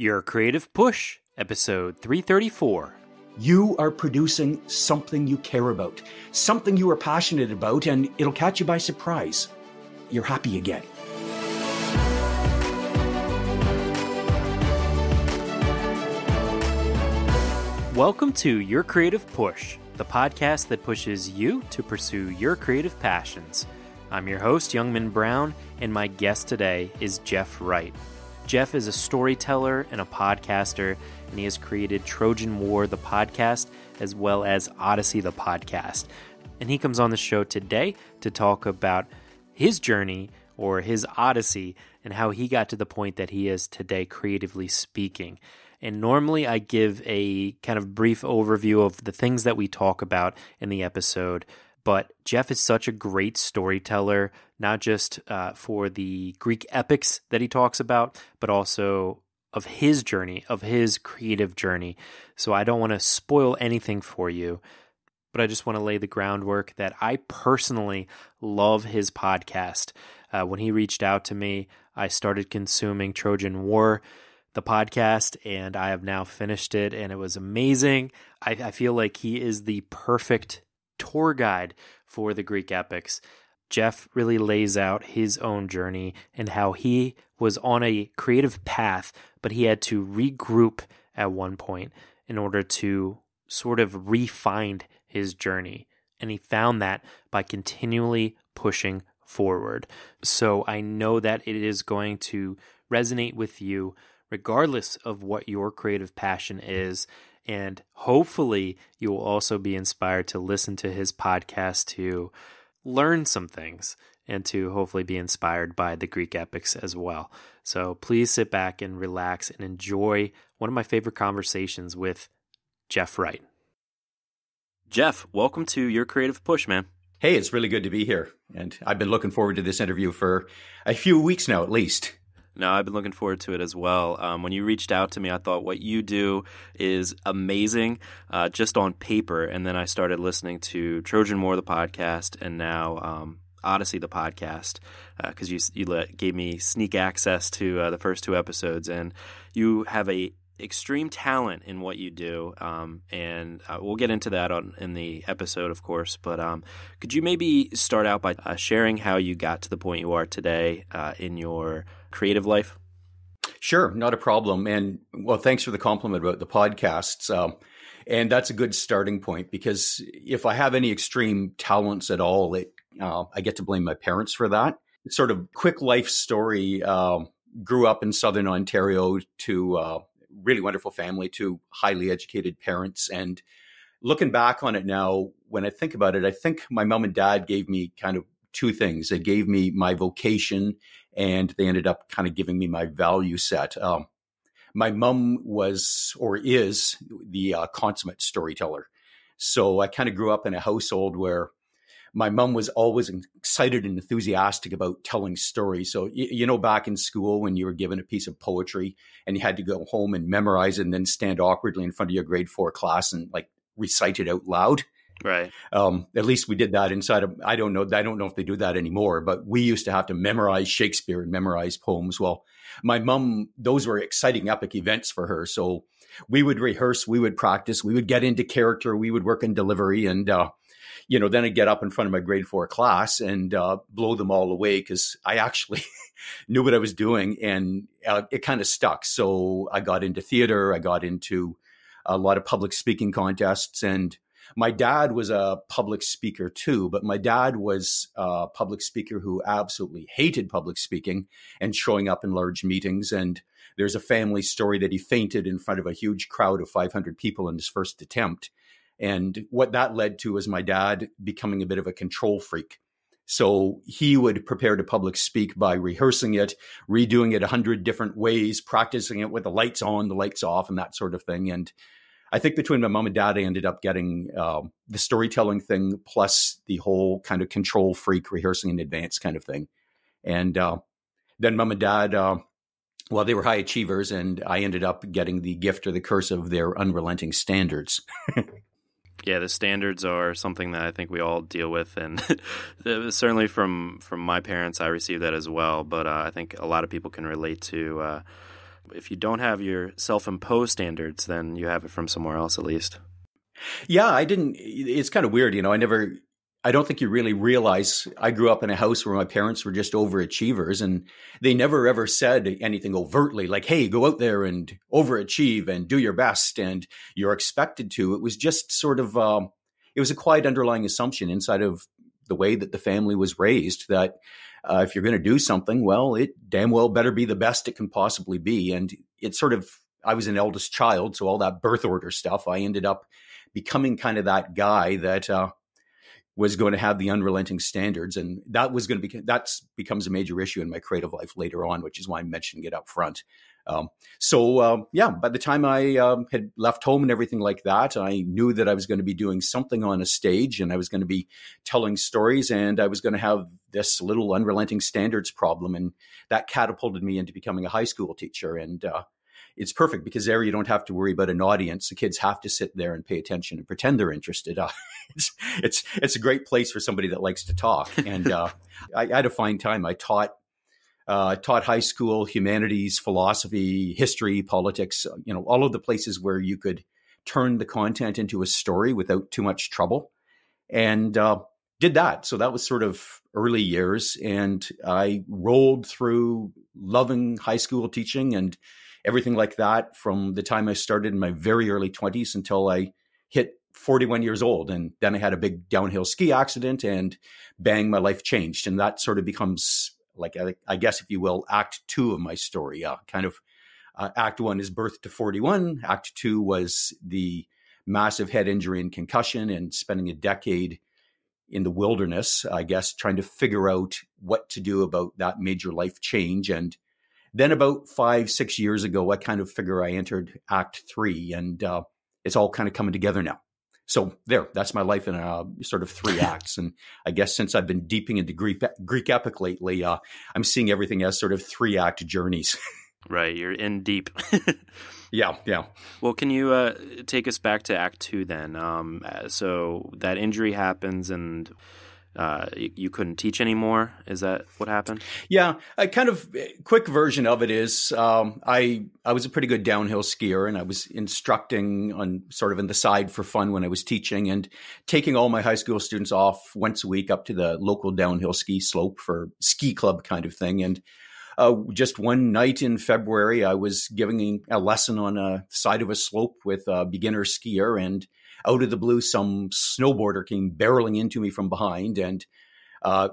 Your Creative Push, episode 334. You are producing something you care about, something you are passionate about, and it'll catch you by surprise. You're happy again. Welcome to Your Creative Push, the podcast that pushes you to pursue your creative passions. I'm your host, Youngman Brown, and my guest today is Jeff Wright. Jeff is a storyteller and a podcaster, and he has created Trojan War: The Podcast, as well as Odyssey: The Podcast. And he comes on the show today to talk about his journey or his odyssey and how he got to the point that he is today creatively speaking. And normally I give a kind of brief overview of the things that we talk about in the episode, but Jeff is such a great storyteller, not just for the Greek epics that he talks about, but also of his journey, of his creative journey. So I don't want to spoil anything for you, but I just want to lay the groundwork that I personally love his podcast. When he reached out to me, I started consuming Trojan War, the podcast, and I have now finished it, and it was amazing. I feel like he is the perfect tour guide for the Greek epics. Jeff really lays out his own journey and how he was on a creative path, but he had to regroup at one point in order to sort of refine his journey. And he found that by continually pushing forward. So I know that it is going to resonate with you regardless of what your creative passion is. And hopefully you will also be inspired to listen to his podcast to learn some things and to hopefully be inspired by the Greek epics as well. So please sit back and relax and enjoy one of my favorite conversations with Jeff Wright. Jeff, welcome to Your Creative Push, man. Hey, it's really good to be here. And I've been looking forward to this interview for a few weeks now, at least. No, I've been looking forward to it as well. When you reached out to me, I thought what you do is amazing just on paper. And then I started listening to Trojan War, the podcast, and now Odyssey, the podcast, because you gave me sneak access to the first two episodes. And you have a extreme talent in what you do, and we'll get into that in the episode, of course, but could you maybe start out by sharing how you got to the point you are today in your creative life? Sure, not a problem. And well, thanks for the compliment about the podcasts. And that's a good starting point, because if I have any extreme talents at all, I get to blame my parents for that. It's sort of quick life story. Grew up in Southern Ontario to really wonderful family, to highly educated parents. And looking back on it now, when I think about it, I think my mom and dad gave me kind of two things. They gave me my vocation, and they ended up kind of giving me my value set. My mom was, or is, the consummate storyteller. So I kind of grew up in a household where my mom was always excited and enthusiastic about telling stories. So, you know, back in school when you were given a piece of poetry and you had to go home and memorize it and then stand awkwardly in front of your grade 4 class and like recite it out loud. Right. At least we did that inside of, I don't know if they do that anymore, but we used to have to memorize Shakespeare and memorize poems. Well, my mom, those were exciting epic events for her. So we would rehearse, we would practice, we would get into character, we would work in delivery, and, you know, then I'd get up in front of my grade 4 class and blow them all away, because I actually knew what I was doing, and it kind of stuck. So I got into theater. I got into a lot of public speaking contests, and my dad was a public speaker too, but my dad was a public speaker who absolutely hated public speaking and showing up in large meetings. And there's a family story that he fainted in front of a huge crowd of 500 people in his first attempt. And what that led to is my dad becoming a bit of a control freak. So he would prepare to public speak by rehearsing it, redoing it 100 different ways, practicing it with the lights on, the lights off, and that sort of thing. And I think between my mom and dad, I ended up getting the storytelling thing plus the whole kind of control freak rehearsing in advance kind of thing. And then mom and dad, well, they were high achievers, and I ended up getting the gift or the curse of their unrelenting standards. Yeah, the standards are something that I think we all deal with, and certainly from my parents, I received that as well. But I think a lot of people can relate to If you don't have your self-imposed standards, then you have it from somewhere else at least. Yeah, it's kind of weird. You know, I don't think you really realize I grew up in a house where my parents were just overachievers, and they never ever said anything overtly like, hey, go out there and overachieve and do your best and you're expected to. It was just sort of, it was a quiet underlying assumption inside of the way that the family was raised that if you're going to do something, well, it damn well better be the best it can possibly be. And it sort of, I was an eldest child, so all that birth order stuff, I ended up becoming kind of that guy that, was going to have the unrelenting standards. And that was going to be, that's becomes a major issue in my creative life later on, which is why I'm mentioning it up front. So, by the time I had left home and everything like that, I knew that I was going to be doing something on a stage and I was going to be telling stories and I was going to have this little unrelenting standards problem. And that catapulted me into becoming a high school teacher. And it's perfect because there you don't have to worry about an audience. The kids have to sit there and pay attention and pretend they're interested. It's a great place for somebody that likes to talk. And I had a fine time. I taught high school, humanities, philosophy, history, politics, you know, all of the places where you could turn the content into a story without too much trouble. And did that. So that was sort of early years. And I rolled through loving high school teaching and everything like that from the time I started in my very early 20s until I hit 41 years old. And then I had a big downhill ski accident and bang, my life changed. And that sort of becomes like, I guess, if you will, act two of my story. Act one is birth to 41. Act two was the massive head injury and concussion and spending a decade in the wilderness, I guess, trying to figure out what to do about that major life change. And then about 5-6 years ago, I kind of figure I entered Act 3, and it's all kind of coming together now. So there, that's my life in sort of three acts. And I guess since I've been deeping into Greek epic lately, I'm seeing everything as sort of three-act journeys. Right, you're in deep. Yeah. Well, can you take us back to Act 2 then? So that injury happens and you couldn't teach anymore. Is that what happened? Yeah. A kind of quick version of it is, I was a pretty good downhill skier and I was instructing on sort of in the side for fun when I was teaching and taking all my high school students off once a week up to the local downhill ski slope for ski club kind of thing. And, just one night in February, I was giving a lesson on a side of a slope with a beginner skier, and out of the blue, some snowboarder came barreling into me from behind, and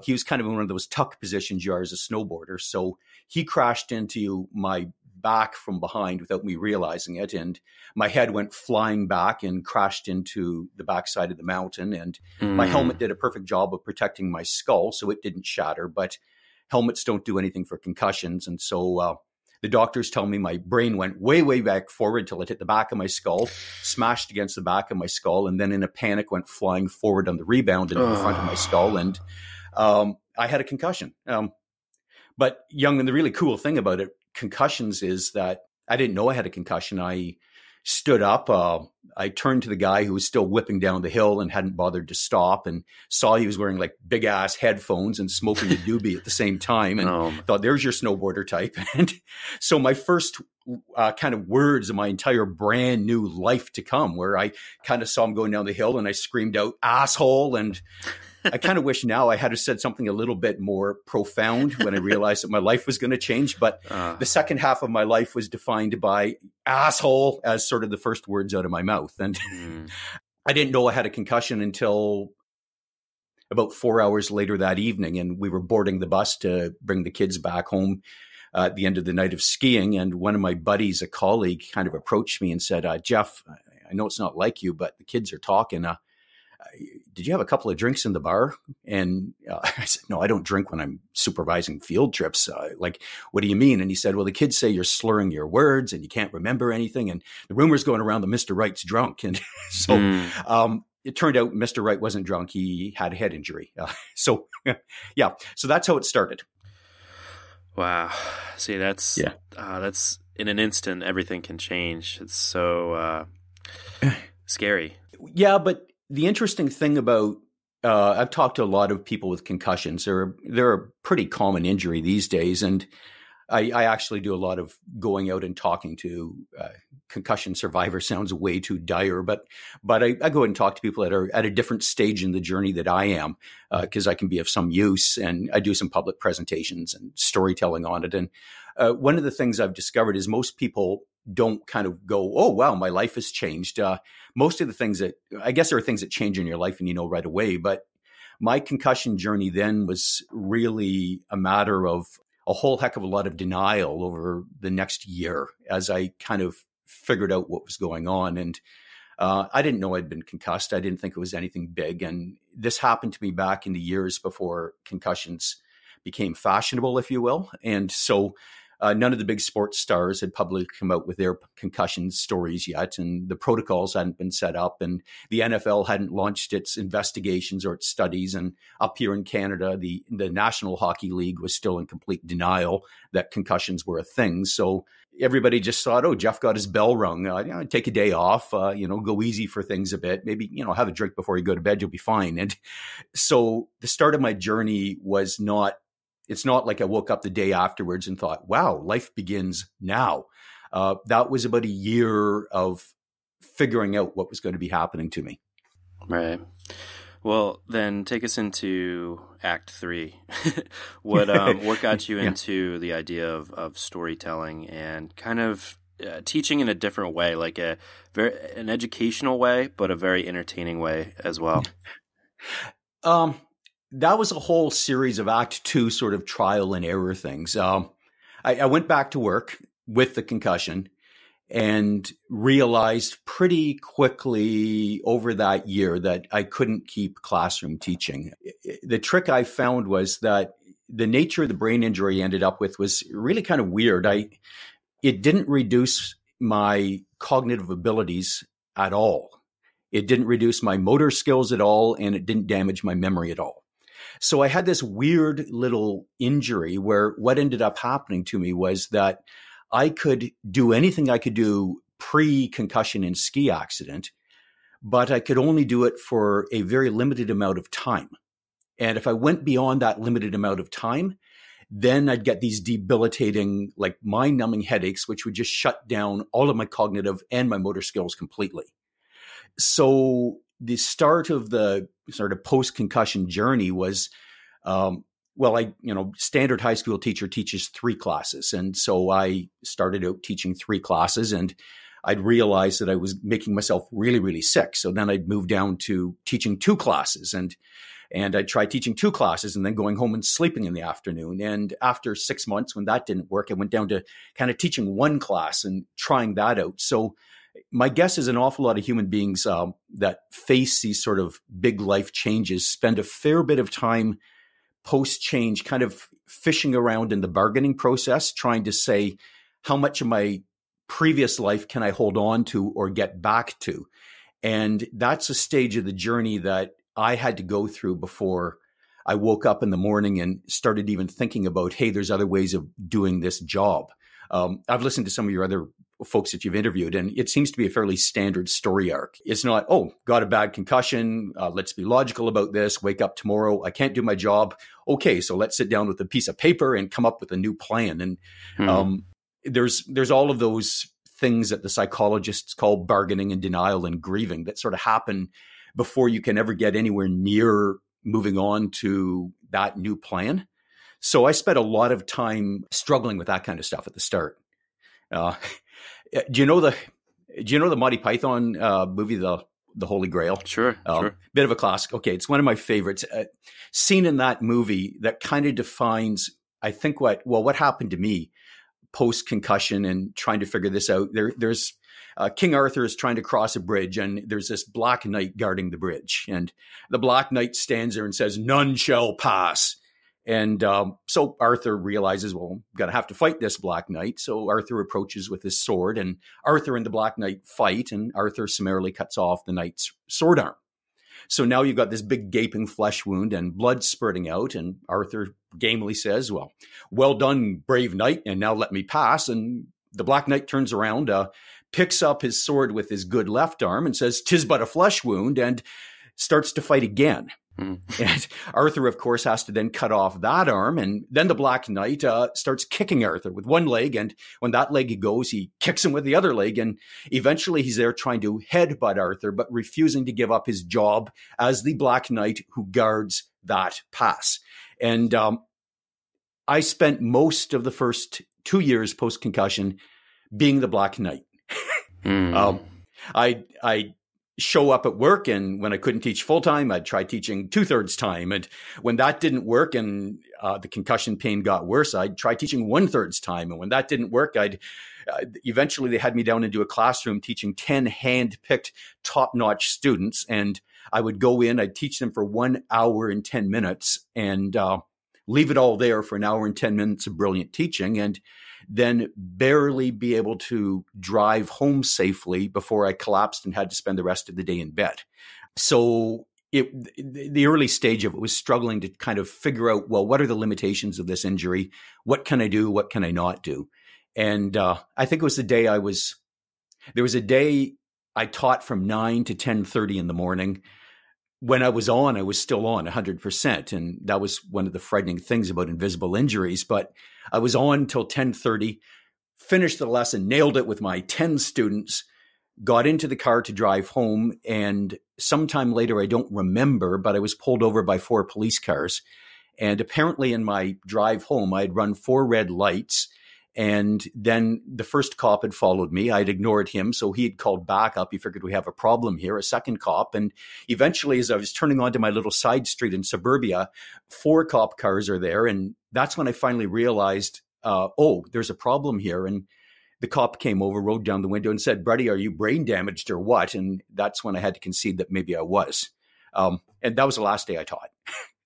he was kind of in one of those tuck positions you are as a snowboarder. So he crashed into my back from behind without me realizing it, and my head went flying back and crashed into the backside of the mountain. And my helmet did a perfect job of protecting my skull, so it didn't shatter, but helmets don't do anything for concussions. And so the doctors tell me my brain went way, way back forward till it hit the back of my skull, smashed against the back of my skull, and then in a panic went flying forward on the rebound into the front of my skull. And I had a concussion. But Young, and the really cool thing about it, concussions, is that I didn't know I had a concussion. I stood up. I turned to the guy who was still whipping down the hill and hadn't bothered to stop, and saw he was wearing like big ass headphones and smoking a doobie at the same time, and thought, there's your snowboarder type. And so my first kind of words of my entire brand new life to come, where I kind of saw him going down the hill and I screamed out, asshole. And I kind of wish now I had said something a little bit more profound when I realized that my life was going to change. But the second half of my life was defined by asshole as sort of the first words out of my mouth. And I didn't know I had a concussion until about 4 hours later that evening. And we were boarding the bus to bring the kids back home at the end of the night of skiing. And one of my buddies, a colleague, kind of approached me and said, Jeff, I know it's not like you, but the kids are talking. Did you have a couple of drinks in the bar? And I said, no, I don't drink when I'm supervising field trips. Like, what do you mean? And he said, well, the kids say you're slurring your words and you can't remember anything. And the rumor's going around that Mr. Wright's drunk. And so it turned out Mr. Wright wasn't drunk. He had a head injury. Yeah. So that's how it started. Wow. See, that's in an instant, everything can change. It's so scary. Yeah, but the interesting thing about, I've talked to a lot of people with concussions. They're a pretty common injury these days. And I actually do a lot of going out and talking to concussion survivors. Sounds way too dire, but I go and talk to people that are at a different stage in the journey that I am, because I can be of some use. And I do some public presentations and storytelling on it. And one of the things I've discovered is most people don't kind of go, oh, wow, my life has changed. Most of the things that, I guess there are things that change in your life and you know right away, but my concussion journey then was really a matter of a whole heck of a lot of denial over the next year as I kind of figured out what was going on. And I didn't know I'd been concussed. I didn't think it was anything big. And this happened to me back in the years before concussions became fashionable, if you will. And so none of the big sports stars had publicly come out with their concussion stories yet, and the protocols hadn't been set up, and the NFL hadn't launched its investigations or its studies. And up here in Canada, the National Hockey League was still in complete denial that concussions were a thing. So everybody just thought, oh, Jeff got his bell rung. Take a day off, go easy for things a bit. Maybe, have a drink before you go to bed, you'll be fine. And so the start of my journey was it's not like I woke up the day afterwards and thought, wow, life begins now. That was about a year of figuring out what was going to be happening to me. Right. Well, then take us into Act 3. What got you into the idea of storytelling and kind of teaching in a different way, like an educational way, but a very entertaining way as well? That was a whole series of Act 2 sort of trial and error things. I went back to work with the concussion and realized pretty quickly over that year that I couldn't keep classroom teaching. The trick I found was that the nature of the brain injury I ended up with was really kind of weird. It didn't reduce my cognitive abilities at all. It didn't reduce my motor skills at all, and it didn't damage my memory at all. So I had this weird little injury where what ended up happening to me was that I could do anything I could do pre-concussion and ski accident, but I could only do it for a very limited amount of time. And if I went beyond that limited amount of time, then I'd get these debilitating, like mind-numbing headaches, which would just shut down all of my cognitive and my motor skills completely. So the start of the sort of post-concussion journey was, standard high school teacher teaches 3 classes. And so I started out teaching 3 classes, and I'd realized that I was making myself really, really sick. So then I'd move down to teaching 2 classes, and I tried teaching 2 classes and then going home and sleeping in the afternoon. And after 6 months, when that didn't work, I went down to kind of teaching 1 class and trying that out. So my guess is an awful lot of human beings that face these sort of big life changes spend a fair bit of time post-change kind of fishing around in the bargaining process, trying to say, how much of my previous life can I hold on to or get back to? And that's a stage of the journey that I had to go through before I woke up in the morning and started even thinking about, hey, there's other ways of doing this job. I've listened to some of your other folks that you've interviewed, and it seems to be a fairly standard story arc. It's not, oh, got a bad concussion. Let's be logical about this. Wake up tomorrow. I can't do my job. Okay, so let's sit down with a piece of paper and come up with a new plan. And there's all of those things that the psychologists call bargaining and denial and grieving that sort of happen before you can ever get anywhere near moving on to that new plan. So I spent a lot of time struggling with that kind of stuff at the start. Do you know the Monty Python movie, the Holy Grail? Sure. Bit of a classic. Okay, it's one of my favorites. Scene in that movie that kind of defines, I think, what happened to me post concussion and trying to figure this out. There's King Arthur is trying to cross a bridge, and there's this black knight guarding the bridge, and the black knight stands there and says, "None shall pass." And so Arthur realizes, well, I'm going to have to fight this Black Knight. So Arthur approaches with his sword, and Arthur and the Black Knight fight, and Arthur summarily cuts off the knight's sword arm. So now you've got this big gaping flesh wound and blood spurting out, and Arthur gamely says, well done, brave knight, and now let me pass. And the Black Knight turns around, picks up his sword with his good left arm and says, "'Tis but a flesh wound," and starts to fight again. And Arthur, of course, has to then cut off that arm. And then the Black Knight starts kicking Arthur with one leg. And when that leg goes, he kicks him with the other leg. And eventually he's there trying to headbutt Arthur, but refusing to give up his job as the Black Knight who guards that pass. And I spent most of the first 2 years post-concussion being the Black Knight. I show up at work, and when I couldn't teach full time, I'd try teaching 2/3 time. And when that didn't work and the concussion pain got worse, I'd try teaching 1/3 time. And when that didn't work, I'd eventually they had me down into a classroom teaching 10 hand-picked top-notch students. And I would go in, I'd teach them for 1 hour and 10 minutes and leave it all there for an hour and 10 minutes of brilliant teaching. And then barely be able to drive home safely before I collapsed and had to spend the rest of the day in bed. So the early stage of it was struggling to kind of figure out, well, what are the limitations of this injury? What can I do? What can I not do? And I think it was the day there was a day I taught from 9 to 10:30 in the morning. When I was still on 100%. And that was one of the frightening things about invisible injuries. But I was on till 10:30, finished the lesson, nailed it with my 10 students, got into the car to drive home. And sometime later, I don't remember, but I was pulled over by 4 police cars. And apparently in my drive home, I'd run 4 red lights. And then the first cop had followed me. I'd ignored him. So he had called back up. He figured we have a problem here, a second cop. And eventually, as I was turning onto my little side street in suburbia, 4 cop cars are there. And that's when I finally realized, oh, there's a problem here. And the cop came over, rolled down the window and said, "Buddy, are you brain damaged or what?" And that's when I had to concede that maybe I was. And that was the last day I taught.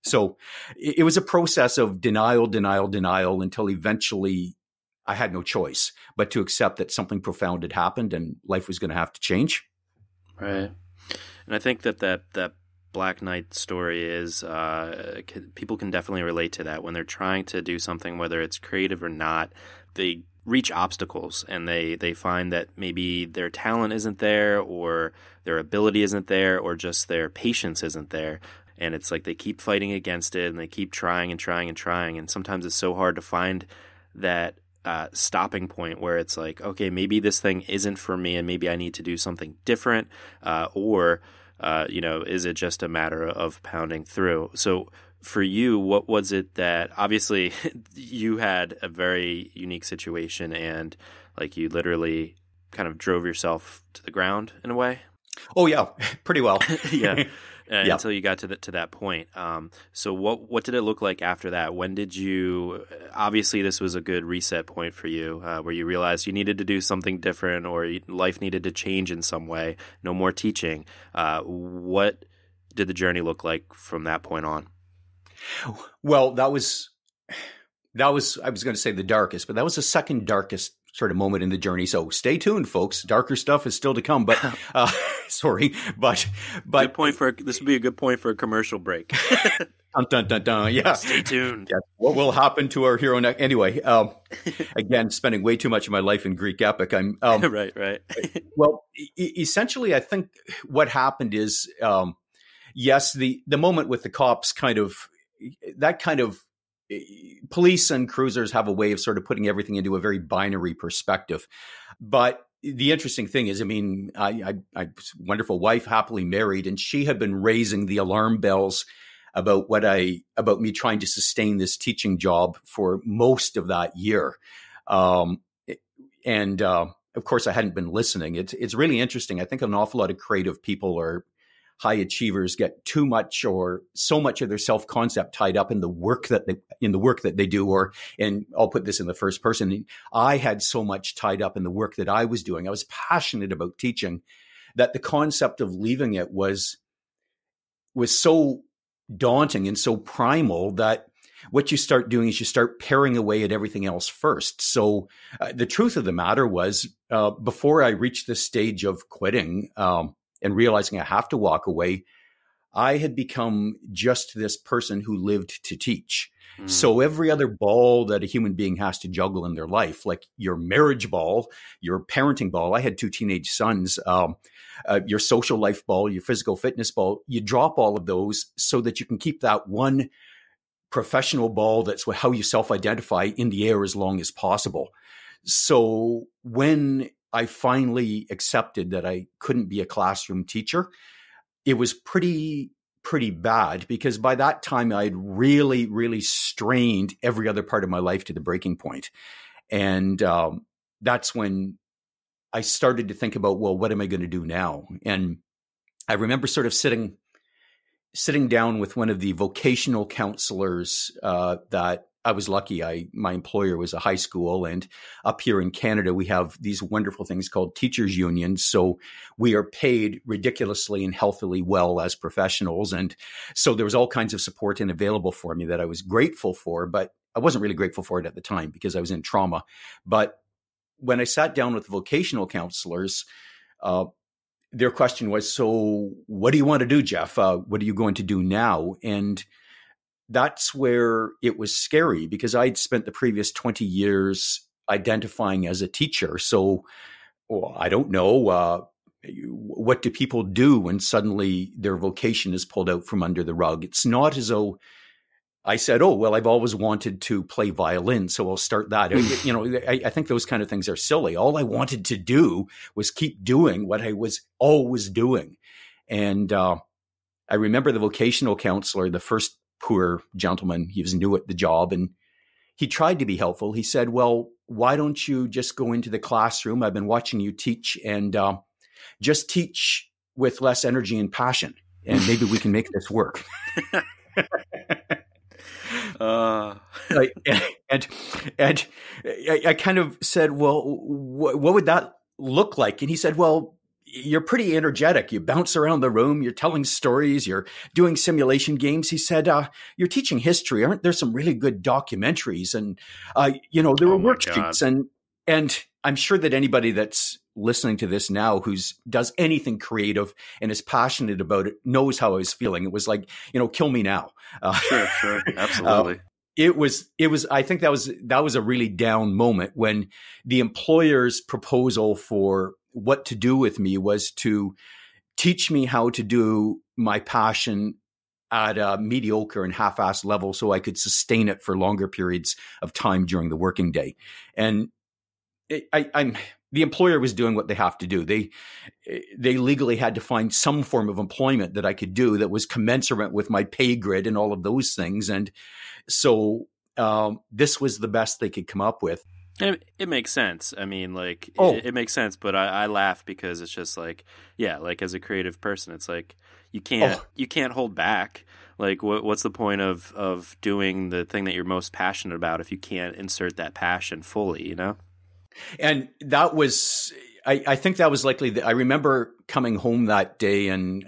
So it was a process of denial until eventually I had no choice but to accept that something profound had happened and life was going to have to change. Right. And I think that Black Knight story is, people can definitely relate to that when they're trying to do something, whether it's creative or not, they reach obstacles and they find that maybe their talent isn't there or their ability isn't there or just their patience isn't there. And it's like, they keep fighting against it and they keep trying. And sometimes it's so hard to find that, stopping point where it's like, okay, maybe this thing isn't for me and maybe I need to do something different, or is it just a matter of pounding through? So for you, what was it that obviously you had a very unique situation and like you literally kind of drove yourself to the ground in a way? Oh yeah, pretty well. Yeah. Until you got to that point. So what did it look like after that? When did you – obviously this was a good reset point for you where you realized you needed to do something different or life needed to change in some way, no more teaching. What did the journey look like from that point on? Well, that was – I was going to say the darkest, but that was the second darkest sort of moment in the journey. So stay tuned, folks. Darker stuff is still to come, but sorry, but good point this would be a good point for a commercial break. Dun, dun, dun, dun. Yeah. Stay tuned. Yeah. What will happen to our hero next? Anyway, again, spending way too much of my life in Greek epic. I'm right. Well, essentially I think what happened is, yes, the moment with the cops kind of police and cruisers have a way of sort of putting everything into a very binary perspective. But the interesting thing is, I mean, I wonderful wife, happily married, and she had been raising the alarm bells about about me trying to sustain this teaching job for most of that year. And of course I hadn't been listening. It's really interesting. I think an awful lot of creative people are high achievers get too much or so much of their self-concept tied up in the work that they do, and I'll put this in the first person. I had so much tied up in the work that I was doing. I was passionate about teaching that the concept of leaving it was so daunting and so primal that what you start doing is you start paring away at everything else first. So the truth of the matter was, before I reached the stage of quitting, and realizing I have to walk away, I had become just this person who lived to teach. Mm. So every other ball that a human being has to juggle in their life, like your marriage ball, your parenting ball, I had two teenage sons, your social life ball, your physical fitness ball, you drop all of those so that you can keep that one professional ball that's how you self-identify in the air as long as possible. So when I finally accepted that I couldn't be a classroom teacher, it was pretty bad, because by that time I'd really, really strained every other part of my life to the breaking point. And that's when I started to think about, well, what am I going to do now? And I remember sort of sitting down with one of the vocational counselors that I was lucky. My employer was a high school, and up here in Canada, we have these wonderful things called teachers unions. So we are paid ridiculously and healthily well as professionals. And so there was all kinds of support and available for me that I was grateful for, but I wasn't really grateful for it at the time because I was in trauma. But when I sat down with vocational counselors, their question was, so what do you want to do, Jeff? What are you going to do now? And that's where it was scary, because I'd spent the previous 20 years identifying as a teacher. So, well, I don't know, what do people do when suddenly their vocation is pulled out from under the rug? It's not as though I said, oh, well, I've always wanted to play violin, so I'll start that. I think those kind of things are silly. All I wanted to do was keep doing what I was always doing. And I remember the vocational counselor, the first poor gentleman, he was new at the job, and he tried to be helpful. He said, well, why don't you just go into the classroom? I've been watching you teach, and just teach with less energy and passion, and maybe we can make this work. And I kind of said, well, what would that look like? And he said, well, you're pretty energetic. You bounce around the room. You're telling stories. You're doing simulation games. He said, you're teaching history. Aren't there some really good documentaries? And, there were worksheets. And I'm sure that anybody that's listening to this now who's does anything creative and is passionate about it knows how I was feeling. It was like, kill me now. Sure. Absolutely. I think that was a really down moment when the employer's proposal for what to do with me was to teach me how to do my passion at a mediocre and half-assed level so I could sustain it for longer periods of time during the working day. And the employer was doing what they have to do. They legally had to find some form of employment that I could do that was commensurate with my pay grade and all of those things. And so this was the best they could come up with. And it makes sense. I mean, like, it makes sense, but I laugh because it's just like, yeah, like as a creative person, it's like you can't hold back. Like, what's the point of doing the thing that you're most passionate about if you can't insert that passion fully, And that was, I think that was likely, I remember coming home that day and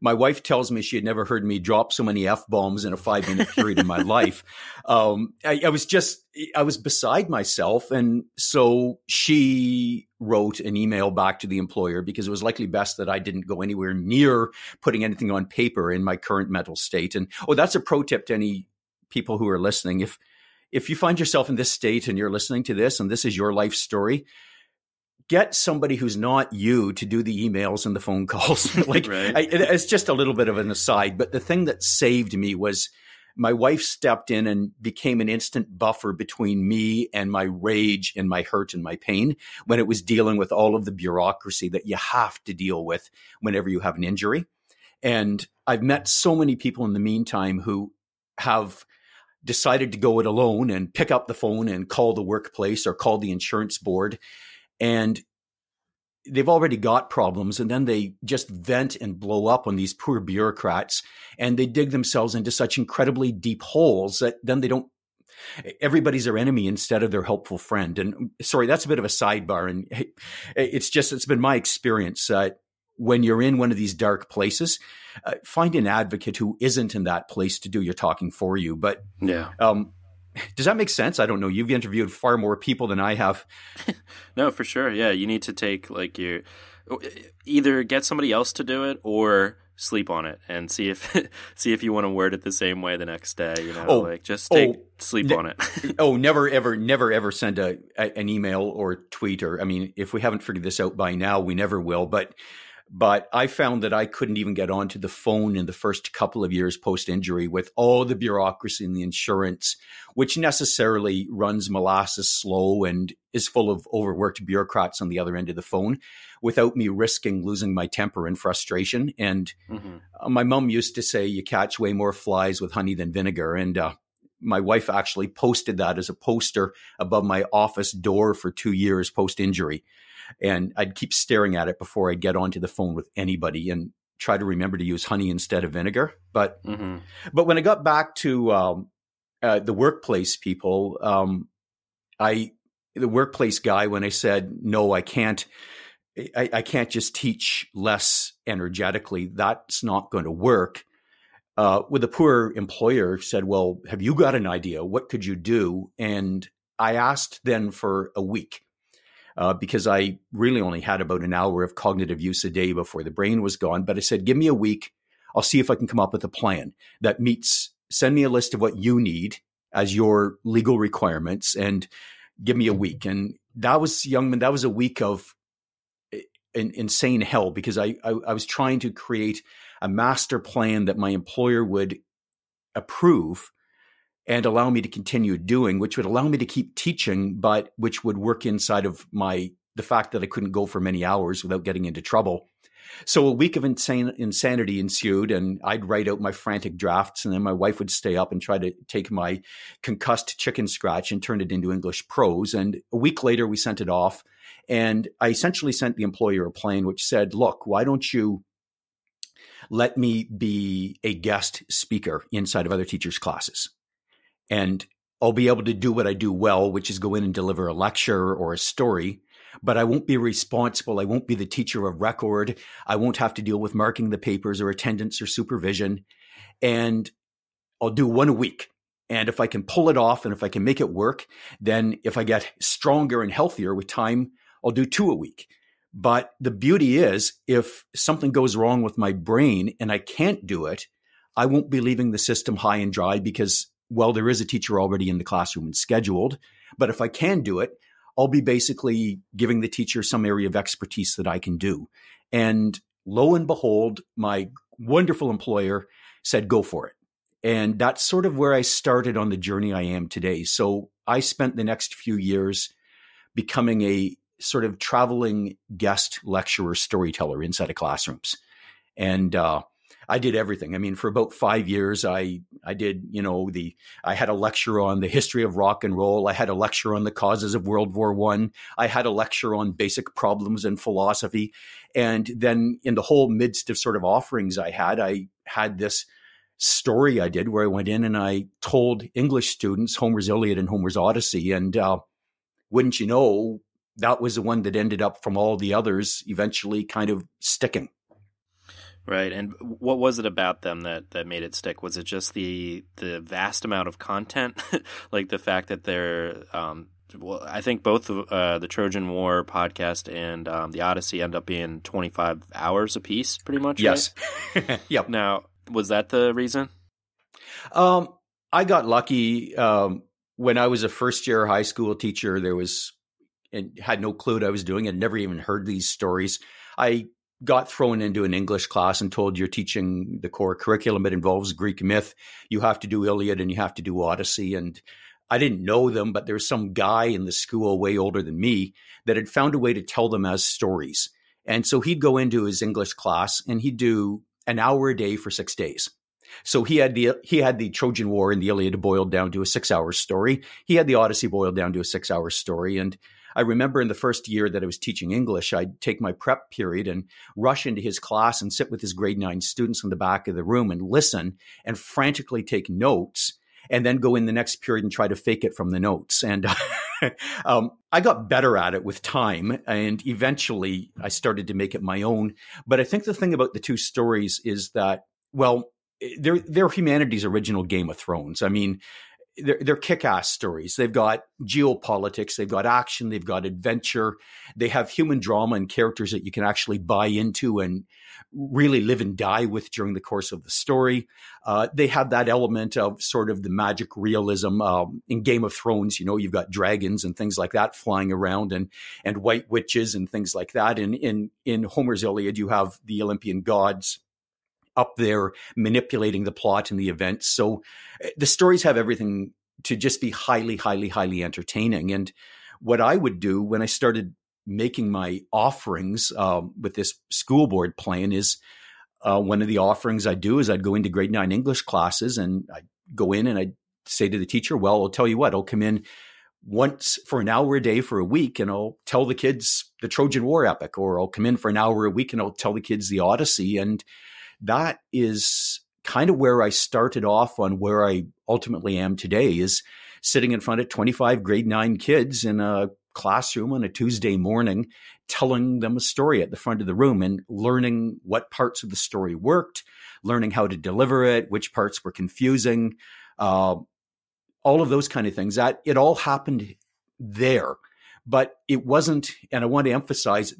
my wife tells me she had never heard me drop so many F-bombs in a 5-minute period in my life. I was beside myself. And so she wrote an email back to the employer because it was likely best that I didn't go anywhere near putting anything on paper in my current mental state. And that's a pro tip to any people who are listening. If you find yourself in this state and you're listening to this and this is your life story, get somebody who's not you to do the emails and the phone calls. Right. It's just a little bit of an aside, but the thing that saved me was my wife stepped in and became an instant buffer between me and my rage and my hurt and my pain when it was dealing with all of the bureaucracy that you have to deal with whenever you have an injury. And I've met so many people in the meantime who have decided to go it alone and pick up the phone and call the workplace or call the insurance board. And they've already got problems, and then they just vent and blow up on these poor bureaucrats, and they dig themselves into such incredibly deep holes that then everybody's their enemy instead of their helpful friend. And sorry, that's a bit of a sidebar. And it's been my experience that when you're in one of these dark places, find an advocate who isn't in that place to do your talking for you. But yeah. Does that make sense? I don't know. You've interviewed far more people than I have. No, for sure. Yeah. You need to take either get somebody else to do it or sleep on it and see if you want to word it the same way the next day. You know, sleep on it. never ever send an email or tweet, or I mean, if we haven't figured this out by now, we never will. But I found that I couldn't even get onto the phone in the first couple of years post-injury with all the bureaucracy and the insurance, which necessarily runs molasses slow and is full of overworked bureaucrats on the other end of the phone, without me risking losing my temper and frustration. And my mom used to say, you catch way more flies with honey than vinegar. And my wife actually posted that as a poster above my office door for 2 years post-injury. And I'd keep staring at it before I'd get onto the phone with anybody and try to remember to use honey instead of vinegar. But when I got back to the workplace people, the workplace guy, when I said, no, I can't just teach less energetically, that's not going to work. With a poor employer said, well, have you got an idea? What could you do? And I asked then for a week. Because I really only had about an hour of cognitive use a day before the brain was gone. But I said, give me a week. I'll see if I can come up with a plan that meets, send me a list of what you need as your legal requirements and give me a week. And that was, Youngman, that was a week of insane hell, because I was trying to create a master plan that my employer would approve and allow me to continue doing, which would allow me to keep teaching, but which would work inside of the fact that I couldn't go for many hours without getting into trouble. So a week of insanity ensued, and I'd write out my frantic drafts, and then my wife would stay up and try to take my concussed chicken scratch and turn it into English prose. And a week later, we sent it off, and I essentially sent the employer a plan which said, look, why don't you let me be a guest speaker inside of other teachers' classes? And I'll be able to do what I do well, which is go in and deliver a lecture or a story, but I won't be responsible. I won't be the teacher of record. I won't have to deal with marking the papers or attendance or supervision. And I'll do one a week. And if I can pull it off and if I can make it work, then if I get stronger and healthier with time, I'll do two a week. But the beauty is, if something goes wrong with my brain and I can't do it, I won't be leaving the system high and dry, because well, there is a teacher already in the classroom and scheduled, but if I can do it, I'll be basically giving the teacher some area of expertise that I can do. And lo and behold, my wonderful employer said, go for it. And that's sort of where I started on the journey I am today. So I spent the next few years becoming a sort of traveling guest lecturer, storyteller inside of classrooms. And, I did everything. I mean, for about 5 years, I did, you know, I had a lecture on the history of rock and roll. I had a lecture on the causes of World War I. I had a lecture on basic problems and philosophy. And then in the whole midst of sort of offerings I had this story I did where I went in and I told English students Homer's Iliad and Homer's Odyssey. And wouldn't you know, that was the one that ended up from all the others eventually kind of sticking. Right. And what was it about them that made it stick? Was it just the vast amount of content, like the fact that they're well, I think both the Trojan War podcast and the Odyssey end up being 25 hours a piece, pretty much? Yes. Right? Yep. Now, was that the reason? I got lucky. When I was a first-year high school teacher, had no clue what I was doing. I'd never even heard these stories. I got thrown into an English class and told, you're teaching the core curriculum. It involves Greek myth. You have to do Iliad and you have to do Odyssey. And I didn't know them, but there was some guy in the school way older than me that had found a way to tell them as stories. And so he'd go into his English class and he'd do an hour a day for 6 days. So he had the Trojan War and the Iliad boiled down to a 6-hour story. He had the Odyssey boiled down to a 6-hour story. And I remember in the first year that I was teaching English, I'd take my prep period and rush into his class and sit with his grade 9 students in the back of the room and listen and frantically take notes, and then go in the next period and try to fake it from the notes. And I got better at it with time, and eventually I started to make it my own. But I think the thing about the two stories is that, well, they're humanity's original Game of Thrones. I mean, they're kick-ass stories. They've got geopolitics, they've got action, they've got adventure. They have human drama and characters that you can actually buy into and really live and die with during the course of the story. They have that element of sort of the magic realism. In Game of Thrones, you know, you've got dragons and things like that flying around and white witches and things like that. And in Homer's Iliad, you have the Olympian gods up there manipulating the plot and the events. So the stories have everything to just be highly, highly, highly entertaining. And what I would do when I started making my offerings with this school board plan is one of the offerings I do is I'd go into grade 9 English classes, and I'd go in and I'd say to the teacher, well, I'll tell you what, I'll come in once for an hour a day for a week and I'll tell the kids the Trojan War epic, or I'll come in for an hour a week and I'll tell the kids the Odyssey. And that is kind of where I started off on where I ultimately am today, is sitting in front of 25 grade 9 kids in a classroom on a Tuesday morning, telling them a story at the front of the room and learning what parts of the story worked, learning how to deliver it, which parts were confusing, all of those kind of things. That it all happened there, but it wasn't, and I want to emphasize,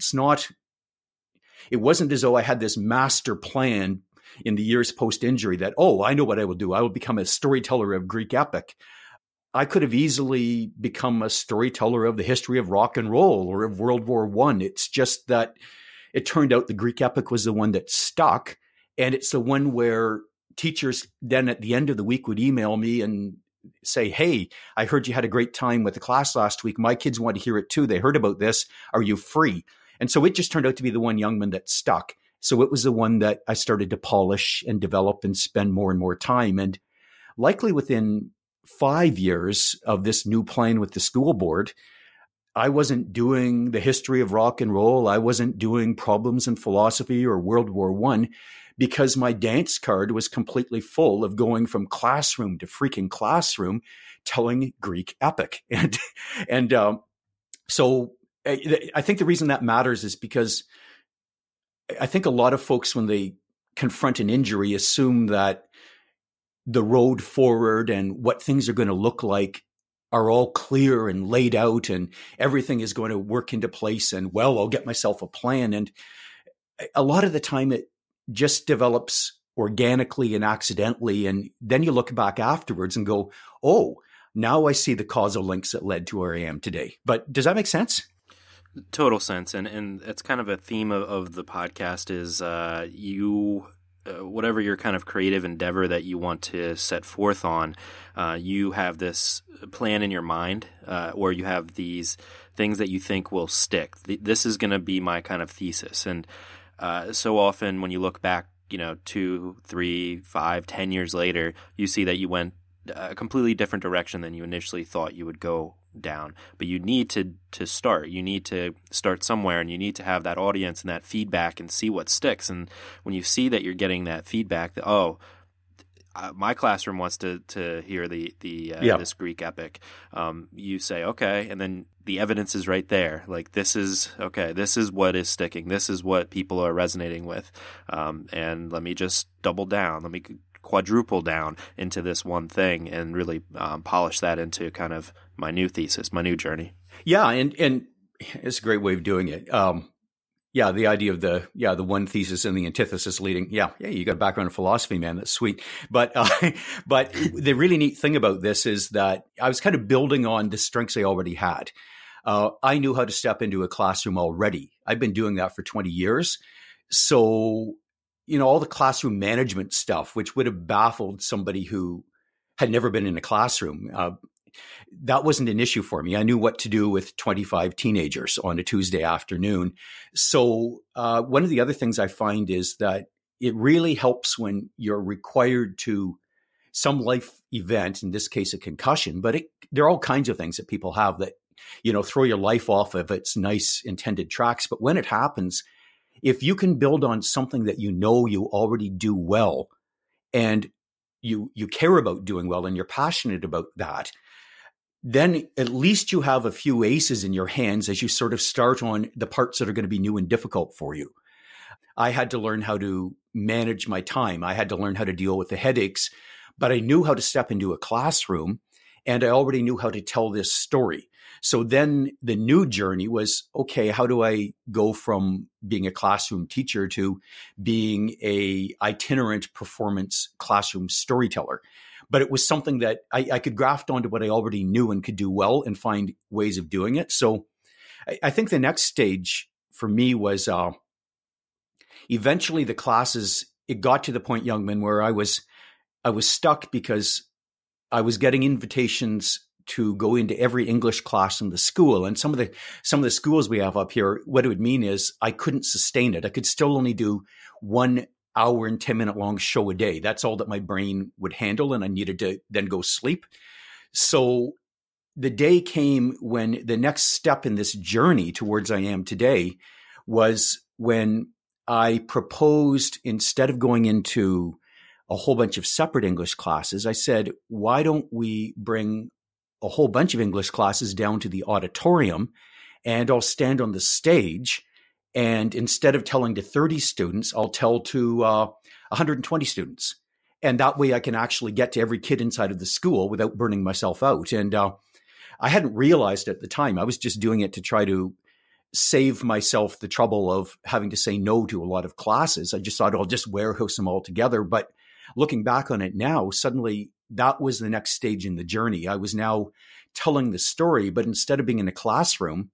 it wasn't as though I had this master plan in the years post-injury that, oh, I know what I will do. I will become a storyteller of Greek epic. I could have easily become a storyteller of the history of rock and roll or of World War I. It's just that it turned out the Greek epic was the one that stuck. And it's the one where teachers then at the end of the week would email me and say, hey, I heard you had a great time with the class last week. My kids want to hear it too. They heard about this. Are you free? And so it just turned out to be the one, Youngman, that stuck. So it was the one that I started to polish and develop and spend more and more time. And likely within 5 years of this new plan with the school board, I wasn't doing the history of rock and roll. I wasn't doing problems in philosophy or World War I, because my dance card was completely full of going from classroom to freaking classroom telling Greek epic. So I think the reason that matters is because I think a lot of folks, when they confront an injury, assume that the road forward and what things are going to look like are all clear and laid out and everything is going to work into place. And, well, I'll get myself a plan. And a lot of the time it just develops organically and accidentally. And then you look back afterwards and go, oh, now I see the causal links that led to where I am today. But does that make sense? Total sense. And it's kind of a theme of the podcast is whatever your kind of creative endeavor that you want to set forth on, you have this plan in your mind, or you have these things that you think will stick. This is going to be my kind of thesis. And so often when you look back, 2, 3, 5, 10 years later, you see that you went a completely different direction than you initially thought you would go down. But you need to start. You need to start somewhere, and you need to have that audience and that feedback and see what sticks. And when you see that you're getting that feedback that, oh, my classroom wants to hear this Greek epic, you say, okay, and then the evidence is right there. Like, this is, okay, this is what is sticking. This is what people are resonating with. And let me just double down. Let me quadruple down into this one thing and really polish that into kind of my new thesis, my new journey. Yeah. And it's a great way of doing it. Yeah. The idea of the one thesis and the antithesis leading. Yeah. Yeah. You got a background in philosophy, man. That's sweet. But the really neat thing about this is that I was kind of building on the strengths I already had. I knew how to step into a classroom already. I've been doing that for 20 years. So, all the classroom management stuff, which would have baffled somebody who had never been in a classroom, that wasn't an issue for me. I knew what to do with 25 teenagers on a Tuesday afternoon. So one of the other things I find is that it really helps when you're required to some life event, in this case, a concussion, but there are all kinds of things that people have that, throw your life off of its nice intended tracks. But when it happens, if you can build on something that you already do well and you care about doing well and you're passionate about that, then at least you have a few aces in your hands as you sort of start on the parts that are going to be new and difficult for you. I had to learn how to manage my time. I had to learn how to deal with the headaches, but I knew how to step into a classroom and I already knew how to tell this story. So then the new journey was, okay, how do I go from being a classroom teacher to being an itinerant performance classroom storyteller? But it was something that I could graft onto what I already knew and could do well and find ways of doing it. So I think the next stage for me was eventually the classes, it got to the point, Youngman, where I was stuck because I was getting invitations to go into every English class in the school. And some of the schools we have up here, what it would mean is I couldn't sustain it. I could still only do 1 hour and 10 minute long show a day. That's all that my brain would handle. And I needed to then go sleep. So the day came when the next step in this journey towards I am today was when I proposed, instead of going into a whole bunch of separate English classes, I said, why don't we bring a whole bunch of English classes down to the auditorium, and I'll stand on the stage. And instead of telling to 30 students, I'll tell to 120 students. And that way I can actually get to every kid inside of the school without burning myself out. And I hadn't realized at the time, I was just doing it to try to save myself the trouble of having to say no to a lot of classes. I just thought I'll just warehouse them all together. But looking back on it now, suddenly that was the next stage in the journey. I was now telling the story, but instead of being in a classroom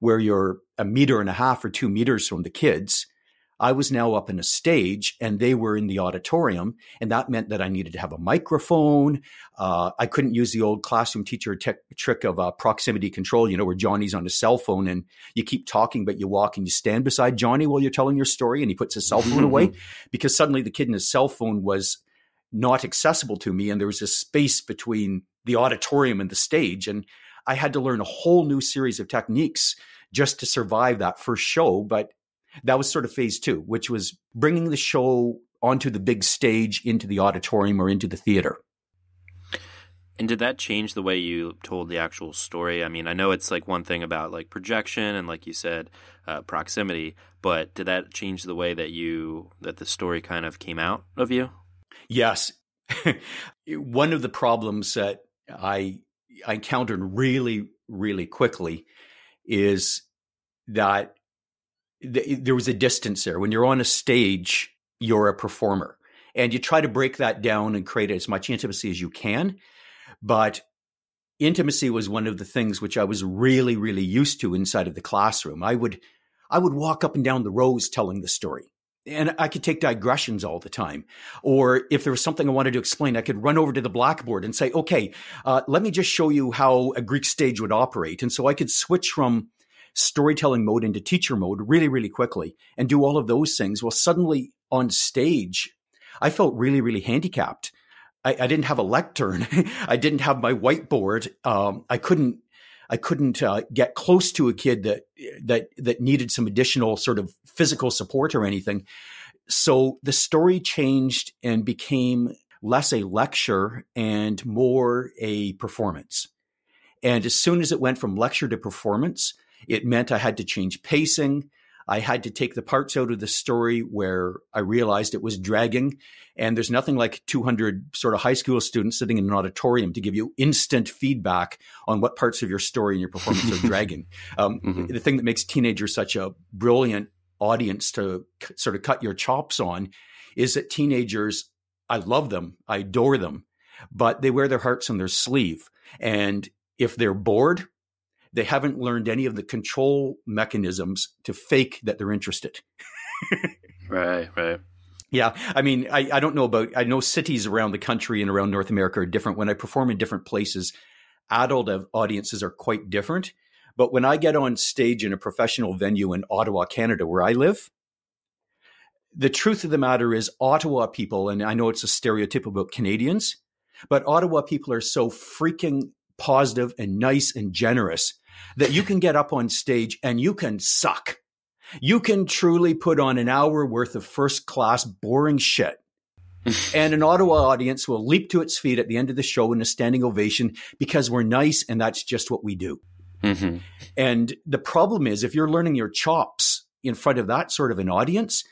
where you're a meter and a half or 2 meters from the kids, I was now up in a stage and they were in the auditorium. And that meant that I needed to have a microphone. I couldn't use the old classroom teacher trick of proximity control, where Johnny's on his cell phone and you keep talking, but you walk and you stand beside Johnny while you're telling your story and he puts his cell phone away, because suddenly the kid in his cell phone was not accessible to me. And there was a space between the auditorium and the stage. And I had to learn a whole new series of techniques just to survive that first show. But that was sort of phase two, which was bringing the show onto the big stage, into the auditorium or into the theater. And did that change the way you told the actual story? I mean, I know it's like one thing about like projection and like you said, proximity, but did that change the way that the story kind of came out of you? Yes. One of the problems that I encountered really, really quickly is that there was a distance there. When you're on a stage, you're a performer and you try to break that down and create as much intimacy as you can. But intimacy was one of the things which I was really, really used to inside of the classroom. I would walk up and down the rows telling the story. And I could take digressions all the time. Or if there was something I wanted to explain, I could run over to the blackboard and say, okay, let me just show you how a Greek stage would operate. And so I could switch from storytelling mode into teacher mode really, really quickly and do all of those things. Well, suddenly on stage, I felt really, really handicapped. I didn't have a lectern. I didn't have my whiteboard. I couldn't get close to a kid that needed some additional sort of physical support or anything. So the story changed and became less a lecture and more a performance. And as soon as it went from lecture to performance, it meant I had to change pacing. I had to take the parts out of the story where I realized it was dragging. And there's nothing like 200 sort of high school students sitting in an auditorium to give you instant feedback on what parts of your story and your performance are dragging. The thing that makes teenagers such a brilliant audience to sort of cut your chops on is that teenagers, I love them, I adore them, but they wear their hearts on their sleeve. And if they're bored, they haven't learned any of the control mechanisms to fake that they're interested. Right. Yeah. I mean, I don't know about, I know cities around the country and around North America are different. When I perform in different places, adult audiences are quite different. But when I get on stage in a professional venue in Ottawa, Canada, where I live, the truth of the matter is Ottawa people, and I know it's a stereotype about Canadians, but Ottawa people are so freaking positive and nice and generous that you can get up on stage and you can suck. You can truly put on an hour worth of first class boring shit. And an Ottawa audience will leap to its feet at the end of the show in a standing ovation because we're nice and that's just what we do. Mm-hmm. And the problem is if you're learning your chops in front of that sort of an audience,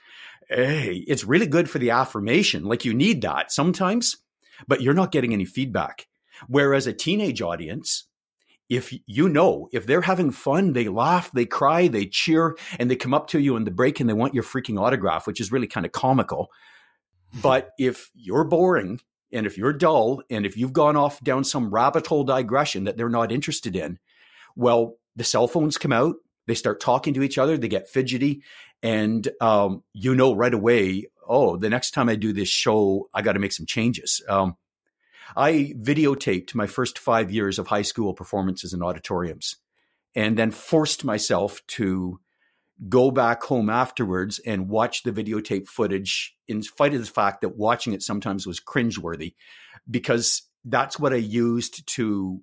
hey, it's really good for the affirmation. Like you need that sometimes, but you're not getting any feedback. Whereas a teenage audience, if they're having fun, they laugh, they cry, they cheer, and they come up to you in the break and they want your freaking autograph, which is really kind of comical. But if you're boring and if you're dull and if you've gone off down some rabbit hole digression that they're not interested in, well, the cell phones come out, they start talking to each other, they get fidgety, and right away, oh, the next time I do this show, I got to make some changes. I videotaped my first 5 years of high school performances in auditoriums and then forced myself to go back home afterwards and watch the videotape footage in spite of the fact that watching it sometimes was cringeworthy, because that's what I used to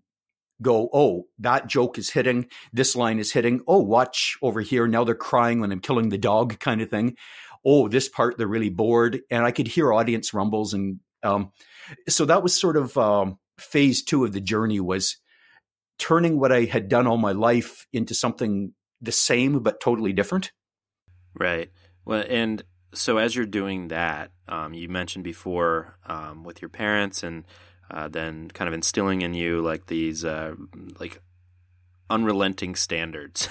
go, oh, that joke is hitting, this line is hitting, oh, watch over here, now they're crying when I'm killing the dog kind of thing. Oh, this part, they're really bored. And I could hear audience rumbles and so that was sort of phase two of the journey, was turning what I had done all my life into something the same but totally different. Right. Well, and so as you're doing that, you mentioned before with your parents and then kind of instilling in you like these unrelenting standards.